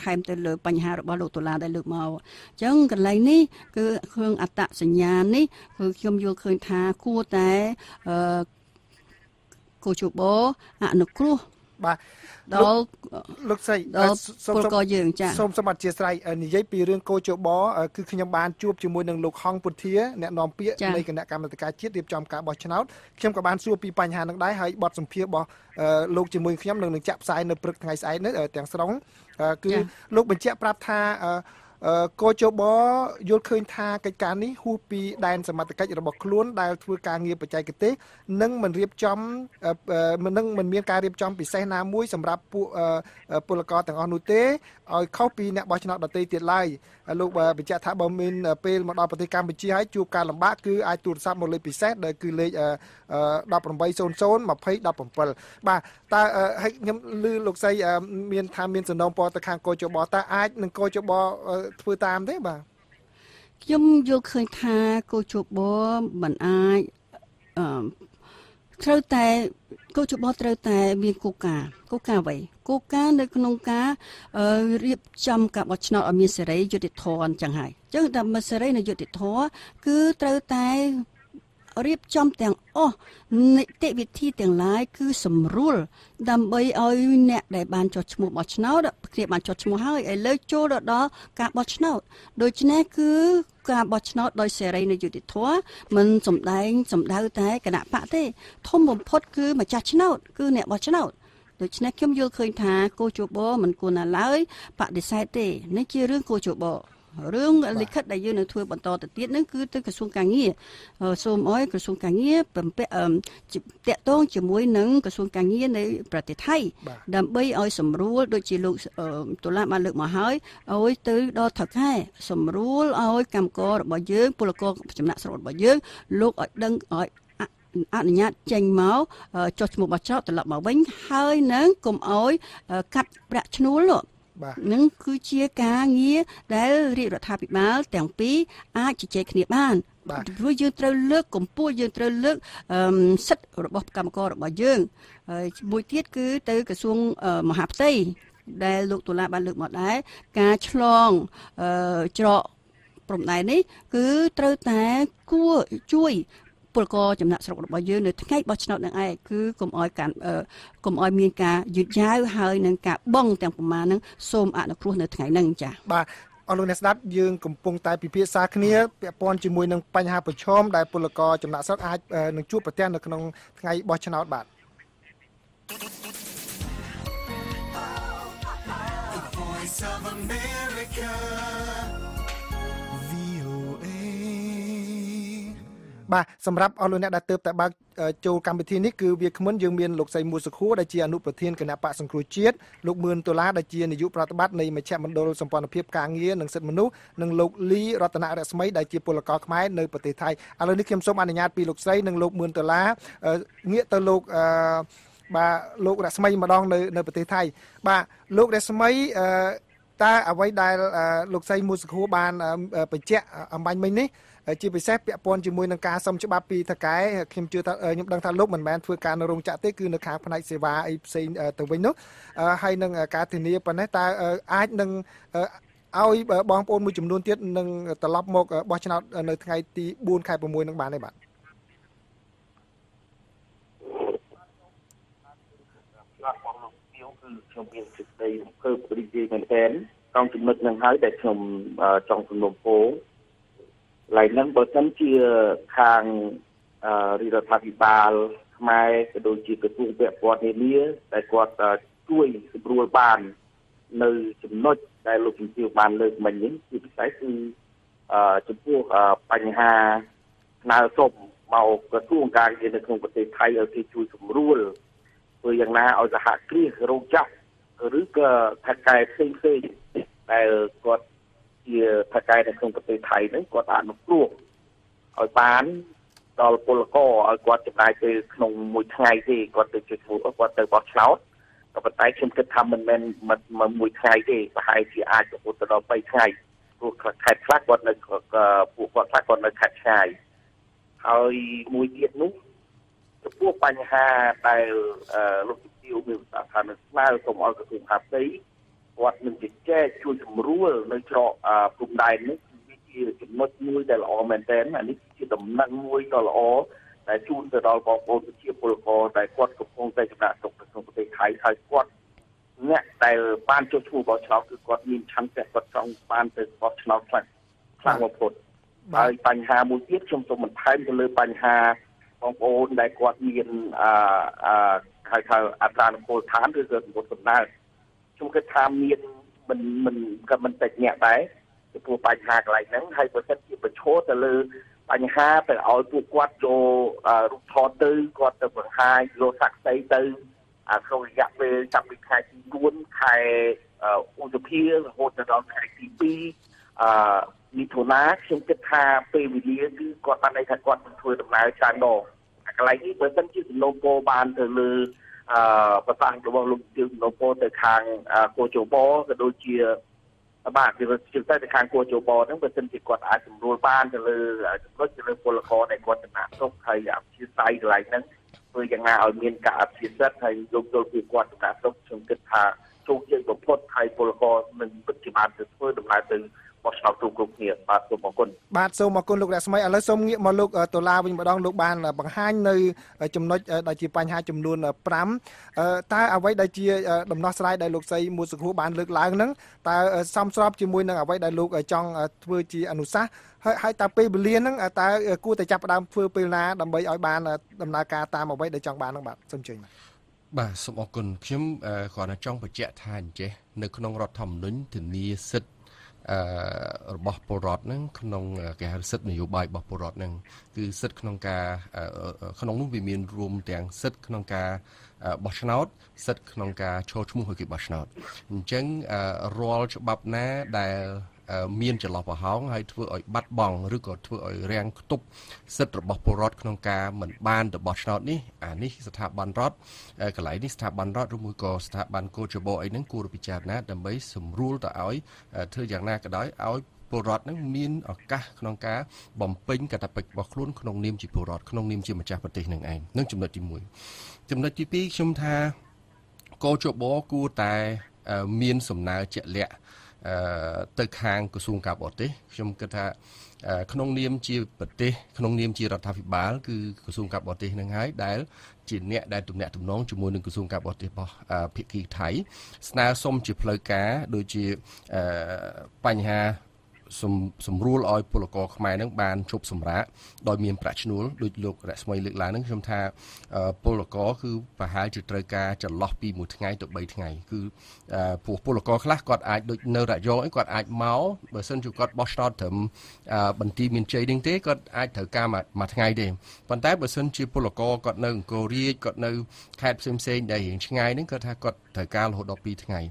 time to look by Harabalot to Lada look more. Young Laney, Kung Atats and Yanni, who come your current hair, cool day, Cochubo, and a crew. But looks like some so much just right, and Yapi Rin Cochubo, cooking a band tube to moon and look hung put here, net non pier, making that come at the catchy, dip jump car watching out. Kim Caban soup, pine hand and die, high bottom pier, looked in with him, and the chap side and the prick nice eye, thanks wrong. គឺលោកបញ្ជាក់ប្រាប់ថាកោចបោយកល់ឃើញថាកិច្ចការនេះហួសពីដែនសមត្ថកិច្ចរបស់ខ្លួនដែលធ្វើការងារបច្ចេកទេសនិងមិនរៀបចំមិនមានការរៀបចំពិសេសណាមួយសម្រាប់ពួកពលករទាំងអស់នោះទេឲ្យខុសពីអ្នកបោះឆ្នោតដទៃទៀតឡើយលោកបញ្ជាក់ថាបើមានពេលមកដល់ប្រទេសកម្ពុជាហើយជួបការលំបាកគឺអាចទូរស័ព្ទមកលេខពិសេសដែលគឺលេខ10 8 00 មកភ័យ 10 7 បាទតើខ្ញុំលើលោកស្រីមានថាមានសំណងពណ៌ទៅខាង កោចបោធ្វើតាមទេបាទ រៀបចំទាំងអស់នីតិវិធីទាំងឡាយគឺសម្រួលដើម្បីឲ្យអ្នកដែលបានចុះឈ្មោះបោះឆ្នោត រឿងលិខិតដែលយើងនឹងធ្វើបន្តទៅទៀតហ្នឹងគឺទៅក្រសួងកាងារសូមឲ្យក្រសួងកាងារបំពាក់ បាទនឹងគឺជាការងារដែលរៀបរដ្ឋាភិបាលទាំងពីរអាចជជែកគ្នាបានព្រោះយើងត្រូវលើកកម្ពស់យើងត្រូវលើកសិទ្ធិរបស់កម្មកររបស់យើងមួយទៀតគឺទៅក្រសួងមហាផ្ទៃដែលលោកតុលាបានលើកមកដែរការឆ្លងច្រក ពលករចំណាក់ស្រុករបស់យើងនៅថ្ងៃបោះឆ្នោតនឹងឯងគឺកុំឲ្យមានការយឺតយ៉ាវហើយនឹងការបង់ទាំងប្រមាណនឹងសូមអនុគ្រោះនៅថ្ងៃនឹងចា៎បាទ អរលោកអ្នកស្ដាប់យើងកំពុងតែពិភាក្សាគ្នាពាក់ព័ន្ធជាមួយនឹងបញ្ហាប្រឈមដែលពលករចំណាក់ស្រុកអាចនឹងជួបប្រទះនៅក្នុងថ្ងៃបោះឆ្នោតបាទ Voice of America បាទសម្រាប់អរលោកអ្នកដែលទៅតបជោកម្មវិធីនេះគឺវាគ្មិនយើងមានលោកស្រីមូសខួរដែលជាអនុប្រធានគណៈបកសង្គ្រោះជាតិលោកមឿនដុល្លារដែលជានាយកប្រធានប្រតិបត្តិនៃមជ្ឈមណ្ឌលសម្ព័ន្ធភាពការងារនិងសិទ្ធិមនុស្សនិងលោកលីរតនៈរស្មីដែលជាពលករខ្មែរនៅប្រទេសថៃឥឡូវនេះខ្ញុំសូមអនុញ្ញាតពីលោកស្រីនិងលោកមឿនដុល្លារងាកទៅលោកបាទលោករស្មីម្ដងនៅប្រទេសថៃបាទលោករស្មីតាអ្វីដែលលោកស្រីមូសខួរបានបញ្ជាក់អំបញ្ញមិញនេះ ជាពិសេសពាក់ព័ន្ធជាមួយនឹងការសំច្បាប់ពីថៃខ្ញុំជឿថារោងចក្រនេះគឺនៅខាងផ្នែកសេវា ឡើងនឹងបើសិនជាខាងរដ្ឋាភិបាលផ្នែកក៏ដូចជាក្រសួងពាក់ព័ន្ធនានាតែគាត់ជួយស្រួលបាននៅចំណុចដែលលោកជំទាវបានលើកមិញនេះគឺពិសេសគឺចំពោះបញ្ហាស្នើសុំមកក្រសួងការងារនៅក្នុងប្រទេសថៃឲ្យគេជួយស្រួលព្រោះយ៉ាងណាឲ្យសហគ្រាសរោងចក្រឬក៏ខេត្តកែផ្សេងៗ ដែលគាត់មានការលំបាកក្នុងការធ្វើការងារនៅក្នុងប្រទេសថៃឲ្យគេជួយសម្រួលដើម្បីឲ្យសហគ្រាសរោងចក្រឬក៏ខេត្តកែផ្សេងៗ ដែលគាត់ជាថៅកែនៅក្នុងប្រទេសថៃហ្នឹងគាត់អនុគ្រោះឲ្យបានដល់ពលករឲ្យគាត់ចំណាយពេលក្នុងមួយថ្ងៃទេគាត់ទៅជួយធ្វើគាត់ទៅបោះឆ្នោតក៏ប៉ុន្តែខ្ញុំគិតថាមិនមែនមួយថ្ងៃទេប្រហែលជាអាចរហូតដល់3ថ្ងៃព្រោះខេត្តខ្លះគាត់នៅពួកគាត់ខ្លះគាត់នៅខេត្តឆ្ងាយហើយមួយទៀតនោះចំពោះបញ្ហាដែលលោកទាវមានប្រសាសន៍ស្មើសូមឲ្យក្រសួងហាផ្ទៃគាត់នឹងជជែកជួយសម្រួលនៅច្រកព្រំដែននេះជាចំណុចមួយដែលល្អមែនទែនអានេះជាដំណឹងមួយដ៏ល្អដែលជូនទៅដល់បងប្អូនប្រជាពលករដែលគាត់កំពុងតែចំណាក់ស្រុកក្នុងប្រទេសថៃហើយគាត់អ្នកដែលបានចុះឈ្មោះបោះឆ្នោតគឺគាត់មានឆន្ទៈគាត់ចង់បានទៅបោះឆ្នោតខ្លាំងបំផុតហើយបញ្ហាមួយទៀតខ្ញុំសូមបន្ថែមទៅលើបញ្ហាបងប្អូនដែលគាត់មានហៅថាអត្រានុពលឋានឬក៏សម្បត្តិបណ្ដាលខ្ញុំគិតថាមានមិនក៏មិនតែអ្នកដែរចំពោះបញ្ហាកន្លែងហ្នឹងហើយបើសិនជាបញ្ឈរទៅលើបញ្ហាទៅឲ្យពួកគាត់ចូលរូបថតទៅគាត់ទៅបង្ហាញលោស័ក្តិទៅក្នុងរយៈពេលចាប់ពីខែទី4ខែឧសភារហូតដល់ខែទី2មិថុនាខ្ញុំគិតថាពេលវេលាគឺគាត់បានន័យថាគាត់មិនធ្វើដំណើរច្រើនដងកន្លែងនេះបើសិនជាសំណូមពរបានទៅលើប្រសាសន៍របស់លោកទាវសំណូមពរទៅខាងកោជបក៏ដូចជាបាទវាជឿតែខាងគួរចូលបតហ្នឹងបើសិនជាគាត់អាចសម្រួលបានទៅលើចំណុចទៅលើពលករដែលគាត់ចំណាក់ស្រុកហើយអភិស័យកន្លែងហ្នឹងធ្វើយ៉ាងណាឲ្យមានការអភិសិទ្ធហើយយកចូលពីគាត់ចំណាក់ស្រុកខ្ញុំគិតថាជោគជ័យបំផុតហើយពលករនឹងពិតជាបានទៅធ្វើដំណើរទៅបោះឆ្នោតគ្រប់គ្នាបាទសូមអរគុណបាទសូមអរគុណលោករស្មីឥឡូវសូមងាកមកលោកដុល្លារវិញម្ដងលោកបានបង្ហាញនៅចំណុចដែលជាបញ្ហាចំនួន5តើអ្វីដែលជាដំណោះស្រាយដែលលោកសីមួយសង្គ្រោះបានលើកឡើងហ្នឹងតើសមស្របជាមួយនឹងអ្វីដែលលោកចង់ធ្វើជាអនុសាសន៍ហើយតើពេលវេលាហ្នឹងតើគួរតែចាប់ផ្ដើមធ្វើពេលណាដើម្បីឲ្យបានដំណើរការតាមអ្វីដែលចង់បានហ្នឹងបាទសូមជឿបាទសូមអរគុណខ្ញុំគ្រាន់តែចង់បញ្ជាក់ថាអញ្ចេះនៅក្នុងរដ្ឋធម្មនុញ្ញធានាសិទ្ធិរបស់ពលរដ្ឋហ្នឹងក្នុងគេហៅសិទ្ធិនយោបាយរបស់ពលរដ្ឋហ្នឹងគឺសិទ្ធិក្នុងការក្នុងនោះវាមានរួមទាំងសិទ្ធិក្នុងការបោះឆ្នោតសិទ្ធិក្នុងការចូលឈ្មោះឲ្យគេបោះឆ្នោតអញ្ចឹងរាល់ច្បាប់ណាដែលមានចន្លោះប្រហោងហើយធ្វើឲ្យបាត់បង់ឬក៏ធ្វើឲ្យរាំងខ្ទប់សិទ្ធិរបស់ពលរដ្ឋក្នុងការមិនបានទៅបោះឆ្នោតនេះអានេះស្ថាប័នរដ្ឋកន្លែងនេះស្ថាប័នរដ្ឋឬមួយក៏ស្ថាប័នកោជបអីហ្នឹងគួរពិចារណាដើម្បីសម្រួលទៅឲ្យធ្វើយ៉ាងណាក៏ដោយឲ្យពលរដ្ឋនឹងមានឱកាសក្នុងការបំពេញកាតព្វកិច្ចរបស់ខ្លួនក្នុងនាមជាពលរដ្ឋក្នុងនាមជាម្ចាស់ប្រទេសនឹងឯងនឹងចំណុចទី1ចំណុចទី2ខ្ញុំថាកោជបគួរតែមានសំណើជាក់លាក់ទៅខាងក្រសួងការបរទេសខ្ញុំគិតថាក្នុងនាមជាប្រទេសក្នុងនាមជារដ្ឋាភិបាលគឺក្រសួងការបរទេសនឹងហើយដែលជាអ្នកដែលទំនាក់ទំនងជាមួយនឹងក្រសួងការបរទេសរបស់ភាគីថៃស្នើសុំជាផ្លូវការដូចជាបញ្ហាសម្រួលឲ្យពលករខ្មែរនឹងបានជប់សម្រាកដោយមានប្រាក់ឈ្នួលដូចលោករស្មីលើកឡើងនឹងខ្ញុំថាពលករគឺប្រហែលជាត្រូវការចន្លោះពី1ថ្ងៃទៅ3ថ្ងៃគឺពួកពលករខ្លះគាត់អាចដូចនៅរយៈអីគាត់អាចមកបើសិនជាគាត់បោះឆ្នោតត្រឹមបន្ទាយមានជ័យនឹងទេគាត់អាចត្រូវការមួយថ្ងៃទេប៉ុន្តែបើសិនជាពលករគាត់នៅអង្គររាជគាត់នៅខេត្តផ្សេងៗដែលរៀងឆ្ងាយនឹងគាត់ថាគាត់ត្រូវការរហូតដល់2ថ្ងៃ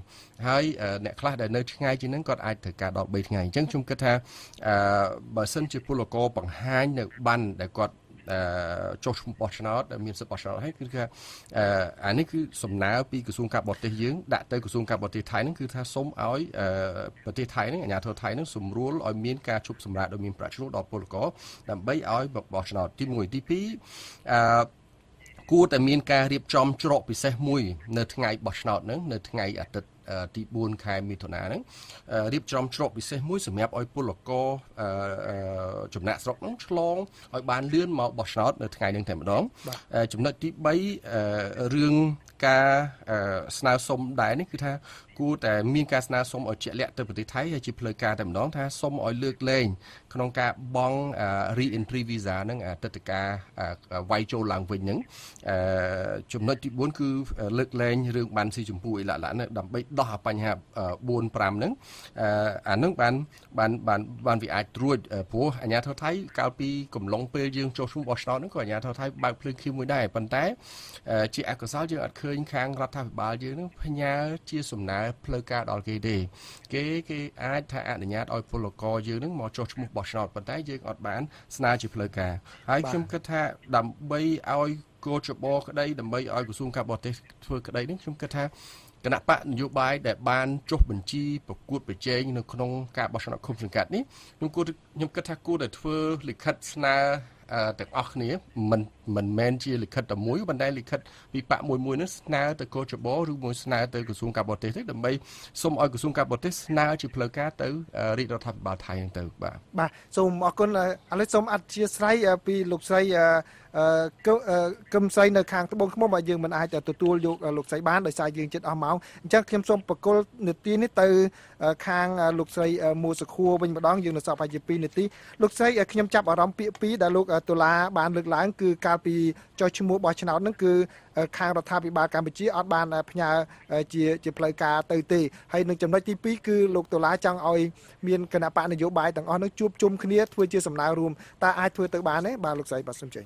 ហើយអ្នកខ្លះដែលនៅឆ្ងាយជាងនឹងគាត់អាចត្រូវការដល់3ថ្ងៃអញ្ចឹងខ្ញុំគិតថាបើសិនជាពលករបង្ហាញនៅបានដែលគាត់ចុះឈ្មោះបោះឆ្នោតដែលមានសិទ្ធិបោះឆ្នោតហើយគឺថាអានេះគឺសំណើពីក្រសួងការបរទេសយើងដាក់ទៅក្រសួងការបរទេសថៃហ្នឹងគឺថាសូមឲ្យប្រទេសថៃហ្នឹងអាជ្ញាធរថៃហ្នឹងសម្រួលឲ្យមានការជប់សម្រាប់ដោយមានប្រាក់ឈ្នួលដល់ពលករដើម្បីឲ្យបោះឆ្នោតទី1ទី2គួរតែមានការរៀបចំច្រកពិសេសមួយនៅថ្ងៃបោះឆ្នោតហ្នឹងនៅថ្ងៃអាទិត្យទី4ខែមិថុនាហ្នឹងរៀបចំច្រកពិសេសមួយសម្រាប់ឲ្យពលករចំណាក់ស្រុកហ្នឹងឆ្លងឲ្យបានលឿនមកបោះឆ្នោតនៅថ្ងៃហ្នឹងតែម្ដងចំណុចទី3រឿងការស្នើសុំដែរនេះគឺថាគួរតែមានការស្នើសុំឲ្យជាក់លាក់ទៅប្រទេសថៃហើយជាផ្លូវការតែម្ដងថាសុំឲ្យលើកលែងក្នុងការបង់ re-entry visa ហ្នឹងអតីតកាលវាយចូលឡើងវិញហ្នឹងចំណុចទី4គឺលើកលែងរឿងបានស៊ីចម្ពូអីឡាក់ៗដើម្បី ដោះបញ្ហា4 5ហ្នឹងអានឹងបានវាអាចត្រួតព្រោះអាជ្ញាធរថៃកាលពីកំឡុងពេលយើងចុះឈ្មោះបោះឆ្នោតហ្នឹងក៏អាជ្ញាធរថៃបើកភ្លើងខៀវមួយដែរប៉ុន្តែជាអកុសលយើងអត់ឃើញខាងរដ្ឋាភិបាលយើងហ្នឹងផ្ញើជាសំណើផ្លូវការដល់គេទេគេអាចថាអនុញ្ញាតឲ្យពលករយើងហ្នឹងមកចុះឈ្មោះបោះឆ្នោតប៉ុន្តែយើងអត់បានស្នើជាផ្លូវការហើយខ្ញុំគិតថាដើម្បីឲ្យគោលច្បងក្តីដើម្បីឲ្យក្រសួងការបរទេសធ្វើក្តីនេះខ្ញុំគិតថាគណៈបកនយោបាយដែលបានចុះបញ្ជីប្រកួតប្រជែងនៅក្នុងការបោះឆ្នោតឃុំសង្កាត់នេះខ្ញុំគិតថាគួរតែធ្វើលិខិតស្នើទាំងអស់គ្នាមិនមែនជាលិខិតតែមួយប៉ុន្តែលិខិតពីបកមួយនោះស្នើទៅគោលច្បងឬមួយស្នើទៅក្រសួងការបរទេសទេដើម្បីសូមឲ្យក្រសួងការបរទេសស្នើជាផ្លូវការទៅរាជរដ្ឋាភិបាលថៃហ្នឹងទៅបាទសូមអរគុណឥឡូវសូមអធិស្ឋានពីលោកស្រីកឹមសីនៅខាងត្បូងឃ្មុំហើយយើងមិនអាចទទួលយកលោកស្រីបានដោយសារយើងចិត្តអស់ម៉ោងអញ្ចឹងខ្ញុំសូមបកគលនាទីនេះទៅខាងលោកស្រីមូសុខួរវិញម្ដងយើងនៅសល់តែ2នាទីលោកស្រីខ្ញុំចាប់អារម្មណ៍ពាក្យ2ដែលលោកតុលាបានលើកឡើងគឺកាលពីចុះឈ្មោះបោះឆ្នោតហ្នឹងគឺខាងរដ្ឋាភិបាលកម្ពុជាអត់បានផ្ញើជាផ្លូវការទៅទេហើយនឹងចំណុចទី2គឺលោកតុលាចង់ឲ្យមានគណៈបកនយោបាយទាំងអស់នោះជួបជុំគ្នាធ្វើជាសំណើរួមតើអាចធ្វើទៅបានទេបាទលោកស្រីបាទសូមជម្រាប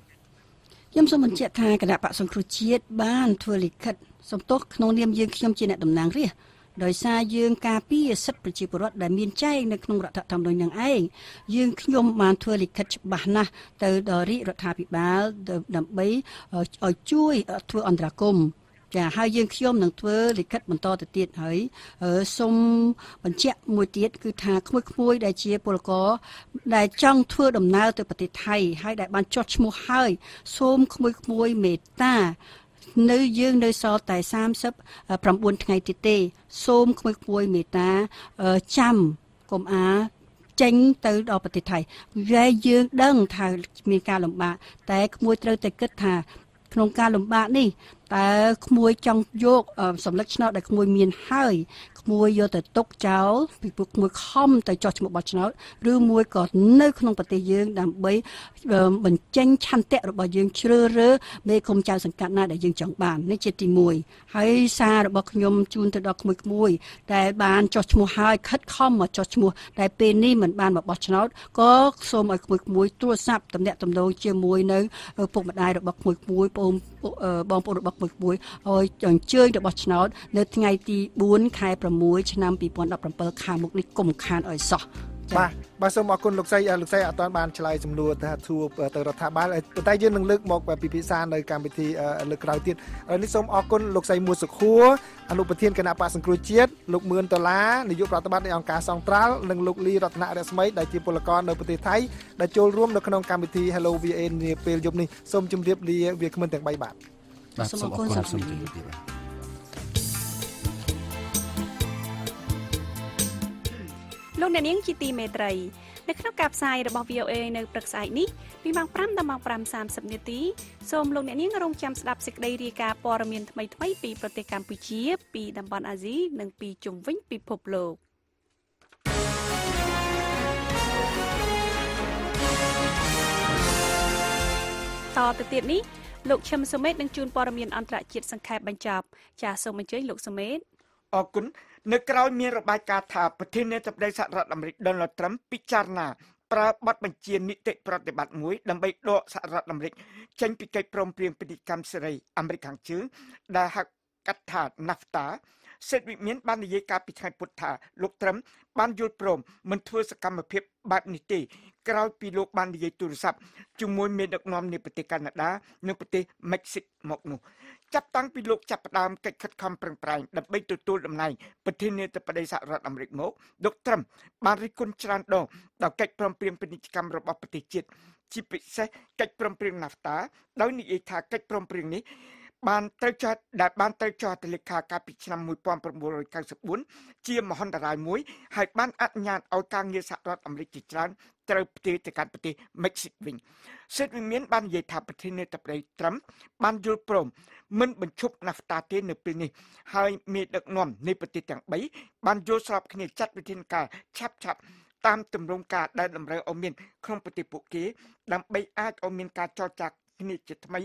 ខ្ញុំសូមបញ្ជាក់ថាគណៈបក្សសង្គ្រោះជាតិបានធ្វើលិខិតសំទោសក្នុងនាមយើងខ្ញុំជាអ្នកតំណាងរាស្ត្រដោយសារយើងការពារសិទ្ធិប្រជាពលរដ្ឋដែលមានចែងនៅក្នុងរដ្ឋធម្មនុញ្ញនឹងឯងយើងខ្ញុំបានធ្វើលិខិតច្បាស់ណាស់ទៅដល់រាជរដ្ឋាភិបាលដើម្បីឲ្យជួយធ្វើអន្តរាគមន៍ចា៎ហើយយើងខ្ញុំនឹងធ្វើលិខិតបន្តទៅទៀតហើយសូមបញ្ជាក់មួយទៀតគឺថាក្មួយៗដែលជាពលករដែលចង់ធ្វើដំណើរទៅប្រទេសថៃហើយដែលបានចុះឈ្មោះហើយសូមក្មួយៗមេត្តានៅយើងនៅសល់តែ39ថ្ងៃទៀតទេសូមក្មួយៗមេត្តាចាំកុំអាចេញទៅដល់ប្រទេសថៃហើយយើងដឹងថាមានការលំបាកតែក្មួយត្រូវតែគិតថាក្នុងការលំបាកនេះតើក្មួយចង់យកសម្លឹកឆ្នោតដែលក្មួយមានហើយក្មួយយកទៅទុកចោលពីពួកក្មួយខំទៅចោះឈ្មោះបោះឆ្នោតឬមួយក៏នៅក្នុងប្រទេសយើងដើម្បីបញ្ចេញឆន្ទៈរបស់យើងជ្រើសរើសមេឃុំចៅសង្កាត់ណាដែលយើងចង់បាននេះជាទី1ហើយសាររបស់ខ្ញុំជូនទៅដល់ក្មួយៗដែលបានចោះឈ្មោះហើយខិតខំមកចោះឈ្មោះតែពេលនេះមិនបានមកបោះឆ្នោតក៏សូមឲ្យក្មួយៗទូរស័ព្ទទំនាក់ទំនងជាមួយនៅពុកម្ដាយរបស់ក្មួយៗបងប្អូនរបស់មួយមួយឲ្យអញ្ជើញទៅបោះឆ្នោតនៅថ្ងៃទី4ខែ6ឆ្នាំ2017ខាងមុខនេះកុំខានឲ្យសោះបាទសូមអរគុណលោកសីអត់ទាន់បានឆ្លើយសំណួរថាធួទៅរដ្ឋាភិបាលតែយើងនឹងលើកមកពិភាក្សានៅកម្មវិធីលើកក្រោយទៀតនេះសូមអរគុណលោកសីមួសុខួរអនុប្រធានគណៈបក្សសង្គ្រោះជាតិលោកមឿនដុល្លារនាយកប្រតិបត្តិនៃអង្គការសង្ត្រាល់និងលោកលីរតនៈរស្មីដែលជាពលករនៅប្រទេសថៃដែលចូលរួមនៅក្នុងកម្មវិធី Hello VA នាពេលយប់នេះសូមជម្រាបលាវាគ្មិនទាំង3បាទសូមអរគុណសម្រាប់ជំរាបលាលោកអ្នកនាងជាទីមេត្រីនៅក្នុងការផ្សាយរបស់ VOA នៅព្រឹកស្អែកនេះពីម៉ោង 5:00 ដល់ម៉ោង 5:30 នាទីសូមលោកអ្នកនាងរងចាំស្ដាប់សេចក្តីរាយការណ៍ព័ត៌មានថ្មីៗពីប្រទេសកម្ពុជាពីតំបន់អាស៊ីនិងពីជុំវិញពិភពលោកតទៅទៀតនេះលោកឈឹមសុមេតនឹងជូនព័ត៌មានអន្តរជាតិសង្ខេបបញ្ចប់ចាសសូមអញ្ជើញលោកសុមេតអរគុណនៅក្រៅមានរបាយការណ៍ថាប្រធានាធិបតីសហរដ្ឋអាមេរិក Donald Trump ពិចារណាប្រើបទបញ្ជានីតិប្រតិបត្តិមួយដើម្បីដកសហរដ្ឋអាមេរិកចេញពីកិច្ចព្រមព្រៀងពាណិជ្ជកម្មសេរីអាមេរិកខាងជើងដែលហៅកាត់ថា NAFTA សេតវិមានបាននិយាយការពីថ្ងៃពុធថាលោក Trump បានយល់ព្រមមិនធ្វើសកម្មភាពបែបនេះទេក្រោយពីលោកបាននិយាយទូរស័ព្ទជាមួយមេដឹកនាំនៃប្រទេសកាណាដានិងប្រទេសមិចស៊ិកមកនោះចាប់តាំងពីលោកចាប់ផ្ដើមកិច្ចខិតខំប្រឹងប្រែងដើម្បីទទួលតំណែងប្រធានាធិបតីសហរដ្ឋអាមេរិកមកលោកត្រាំបានរិះគន់ច្រើនដងដល់កិច្ចព្រមព្រៀងពាណិជ្ជកម្មរបស់ប្រទេសជាតិជាពិសេសកិច្ចព្រមព្រៀង NAFTA ដោយនិយាយថាកិច្ចព្រមព្រៀងនេះបានត្រូវចុះហត្ថលេខាកាលពីឆ្នាំ1994ជាមហន្តរាយមួយហើយបានអនុញ្ញាតឲ្យការងារសហរដ្ឋអាមេរិកជាច្រើនត្រូវផ្ទេរទៅកាន់ប្រទេសមិចស៊ិកវិញសេតវិមានបាននិយាយថាប្រធានាធិបតីត្រាំបានយល់ព្រមមិនបញ្ឈប់ NAFTA ទេនៅពេលនេះហើយមានដឹកនាំនៃប្រទេសទាំង3បានយល់ស្របគ្នាចាត់វិធានការឆាប់ៗតាមទម្រង់ការដែលតម្រូវឲ្យមានក្នុងប្រទេសពួកគេដើម្បីអាចឲ្យមានការចរចាគ្នាជាថ្មី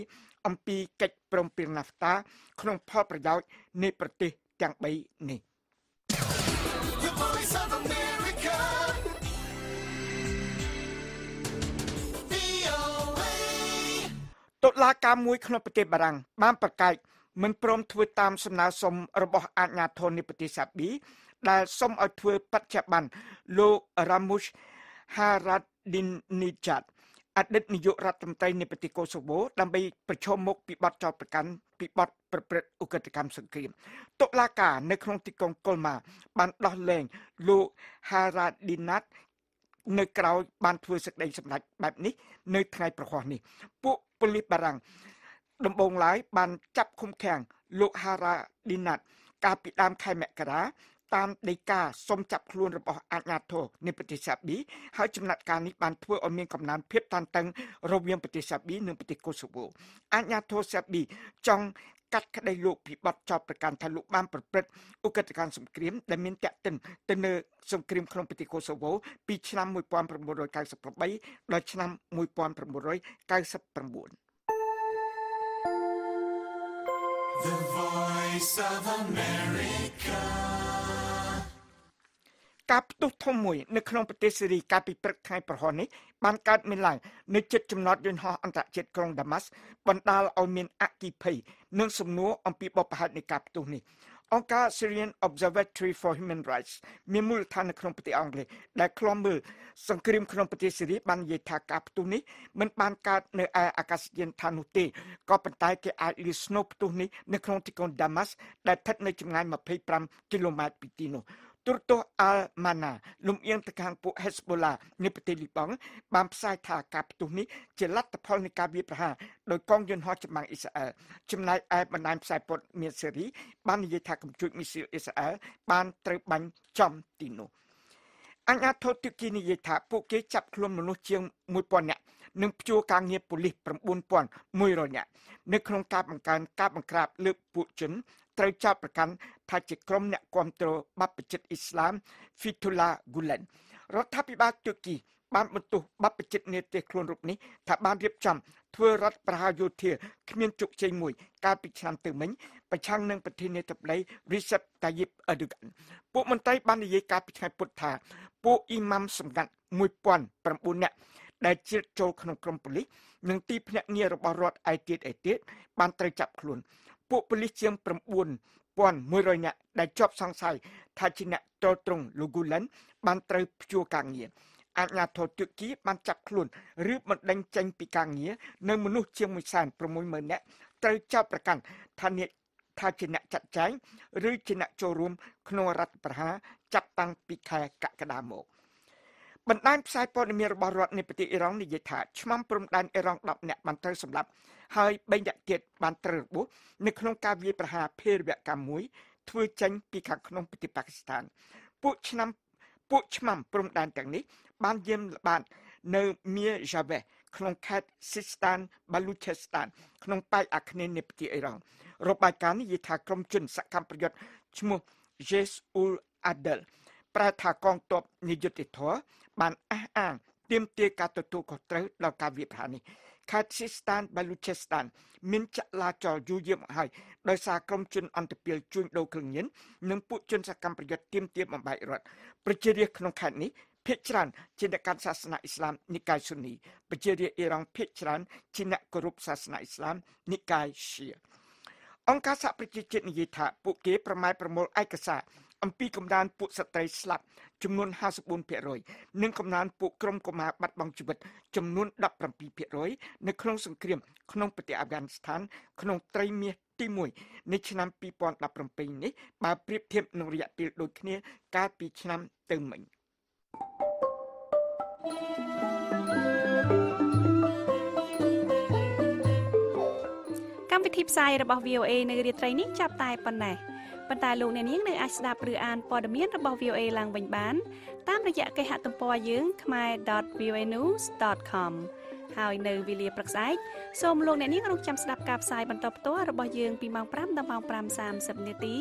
អំពីកិច្ចព្រមព្រៀង NAFTA ក្នុងផលប្រយោជន៍នៃប្រទេសទាំង3នេះ លាការមួយក្នុងប្រទេសបារាំងបានប្រកាសមិនព្រមធ្វើតាមសំណើសុំរបស់អាជ្ញាធរនៃប្រទេសសាប៊ីដែលសុំឲ្យធ្វើបច្ចុប្បន្នលោក Ramush Haradinejad អតីតនាយករដ្ឋមន្ត្រីនៃប្រទេសកូសូវូដើម្បីប្រឈមមុខពីបទចោទប្រកាន់ពីបទប្រព្រឹត្តឧក្រិដ្ឋកម្មសង្គ្រាមតុលាការនៅក្នុងទីក្រុងកុលម៉ាបានដោះលែងលោក Haradinejad នៅក្រៅបានធ្វើសេចក្តីសម្រេចបែបនេះនៅថ្ងៃប្រហ័សនេះពួកប៉ូលីសបារាំងដំបងឡាយបានចាប់ឃុំឃាំងលោក Haradinejad កាលពីដើមខែមករាតាមដីកាសុំចាប់ខ្លួនរបស់អាជ្ញាធរនៃប្រទេសសាប៊ីហើយចំណាត់ការនេះបានធ្វើឲ្យមានកំណើនភាពតានតឹងរវាងប្រទេសសាប៊ីនិងប្រទេសកូសូវូអាជ្ញាធរសាប៊ីចង់កាត់ក្តីលោកពីបទចោទប្រកាន់ថាលោកបានប្រព្រឹត្តឧក្រិដ្ឋកម្មសង្គ្រាមដែលមានតាក់ទិនទៅនឹងសង្គ្រាមក្នុងប្រទេសកូសូវូពីឆ្នាំ1998ដល់ឆ្នាំ1999 The Voice of Americaការផ្ទុះធំមួយនៅក្នុងប្រទេសសេរីកាលពីព្រឹកថ្ងៃប្រហ័សនេះបានកើតមានឡើងនៅជិតចំណតយន្តហោះអន្តរជាតិក្រុងដាម៉ាស់បណ្ដាលឲ្យមានអគិភ័យនិងសំណួរអំពីបទប្រហារនៃការផ្ទុះនេះអង្គការ Syrian Observatory for Human Rights មានមូលដ្ឋាននៅក្នុងប្រទេសអង់គ្លេសដែលឃ្លាំមើលសង្គ្រាមក្នុងប្រទេសសេរីបាននិយាយថាការផ្ទុះនេះមិនបានកើតនៅឯអាកាសយានដ្ឋាននោះទេក៏ប៉ុន្តែគេអាចឮស្នូផ្ទុះនេះនៅក្នុងទីក្រុងដាម៉ាស់ដែលស្ថិតនៅចម្ងាយ25គីឡូម៉ែត្រពីទីនោះទូរទស្សន៍អាល់ម៉ាណាលំអៀងទៅខាងពួក Hezbollah នៃប្រទេសលីបង់បានផ្សាយថាការផ្ទុះនេះជាលទ្ធផលនៃការវាយប្រហារដោយកងយន្តហោះចម្បាំងអ៊ីស្រាអែលចំណែកឯបណ្ដាញផ្សាយព័ត៌មានសេរីបាននិយាយថាកម្ចួចមីស៊ីលអ៊ីស្រាអែលបានត្រូវបាញ់ចំទីនោះអញ្ញាធិបតេយ្យគីនិយាយថាពួកគេចាប់ខ្លួនមនុស្សជាង 1000 នាក់និងព្យួរការងារប៉ូលីស 9100 នាក់នៅក្នុងការបង្កើនការបង្ក្រាបលើពួកជនត្រូវចោទប្រកាន់ថាជាក្រុមអ្នកគាំទ្របាព្ទជិតអ៊ីស្លាម Fethullah Gulen រដ្ឋាភិបាលទួរគីបានបន្ទោសបាព្ទជិតនាទីខ្លួនរូបនេះថាបានរៀបចំធ្វើរដ្ឋប្រហារយោធាគ្មានជោគជ័យមួយកាលពីឆ្នាំទៅមិញប្រឆាំងនឹងប្រធានាធិបតី Recep Tayyip Erdogan ពួកមន្ត្រីបាននិយាយកាលពីថ្ងៃពុធថាពួកអ៊ីម៉ាំសម្ងាត់ 1,900 នាក់ដែលជ្រៀតចូលក្នុងក្រុមប៉ូលីសនិងទីភ្នាក់ងាររបស់រដ្ឋឯទៀតបានត្រូវចាប់ខ្លួនពួកប៉ូលីសជាង 9100 នាក់ដែលជាប់សង្ស័យថាជាអ្នកតល់ត្រង់លោក Gulen បានត្រូវព្យួរការងារអាជ្ញាធរទួរគីបានចាប់ខ្លួនឬបណ្តេញចេញពីការងារនៅមនុស្សជាង 160,000 នាក់ត្រូវចោទប្រកាន់ថាជាអ្នកចាត់ចែងឬជាអ្នកចូលរួមក្នុងរដ្ឋប្រហារចាប់តាំងពីខែកក្កដាមកបណ្ដាញផ្សាយព័ត៌មានរបស់រដ្ឋនៃប្រទេសអ៊ីរ៉ង់និយាយថាឆ្មាំព្រំដែនអ៊ីរ៉ង់10នាក់បានត្រូវសម្លាប់ហើយ3នាក់ទៀតបានត្រូវរបួសនៅក្នុងការវាយប្រហារភេរវកម្មមួយធ្វើចេញពីខាងក្នុងប្រទេសប៉ាគីស្ថានពួកឆ្មាំព្រំដែនទាំងនេះបានយាមល្បាតនៅមៀយ៉ាវេសក្នុងខេត្តស៊ីស្តានបាលូឆេស្តានក្នុងប៉ែកអាគ្នេយ៍នៃប្រទេសអ៊ីរ៉ង់របាយការណ៍នេះនិយាយថាក្រុមជនសកម្មប្រយុទ្ធឈ្មោះ Jais ul Adel ប្រតិកងទ័ពនិយុត្តិធម៌បានអះអាងទាមទារការទទួលខុសត្រូវដល់ការវាយប្រហារនេះខេត្តស៊ីស្តានបាលូឆេស្តានមានចលាចលយូរយារមកហើយដោយសារក្រុមជនអន្តពាលជួញដូរគ្រឿងញៀននិងពួកជនសកម្មប្រយុទ្ធទាមទារបំបែករដ្ឋប្រជារាស្ត្រក្នុងខេត្តនេះភាគច្រើនជាអ្នកកាន់សាសនាអ៊ីស្លាមនិកាយស៊ុននីប្រជារាស្ត្រអ៊ីរ៉ង់ភាគច្រើនជាអ្នកគោរពសាសនាអ៊ីស្លាមនិកាយឈៀអង្គការសហប្រជាជាតិនិយាយថាពួកគេប្រម៉ែប្រមូលឯកសារអំពីកំណើនពួកស្ត្រីស្លាប់ចំនួន 54% និងកំណើនពួកក្រុមកុមារបាត់បង់ជីវិតចំនួន 17% នៅក្នុងសង្គ្រាមក្នុងប្រទេសអាហ្វហ្គានីស្ថានក្នុងត្រីមាសទី1នៃឆ្នាំ2017នេះបើប្រៀបធៀបនឹងរយៈពេលដូចគ្នាកាលពីឆ្នាំទៅមិញកម្មវិធីផ្សាយរបស់ VOA នៅរាត្រីនេះចាប់តែប៉ុណ្ណេះប៉ុន្តែលោកអ្នកនាងនៅអាចស្ដាប់ឬអានព័ត៌មានរបស់ VOA ឡើងវិញបានតាមរយៈគេហទំព័រយើង kmay.voanews.com ហើយនៅវេលាព្រឹកស្អែកសូមលោកអ្នកនាងរងចាំស្ដាប់ការផ្សាយបន្តផ្ទាល់របស់យើងពីម៉ោង 5:00 ដល់ម៉ោង 5:30 នាទី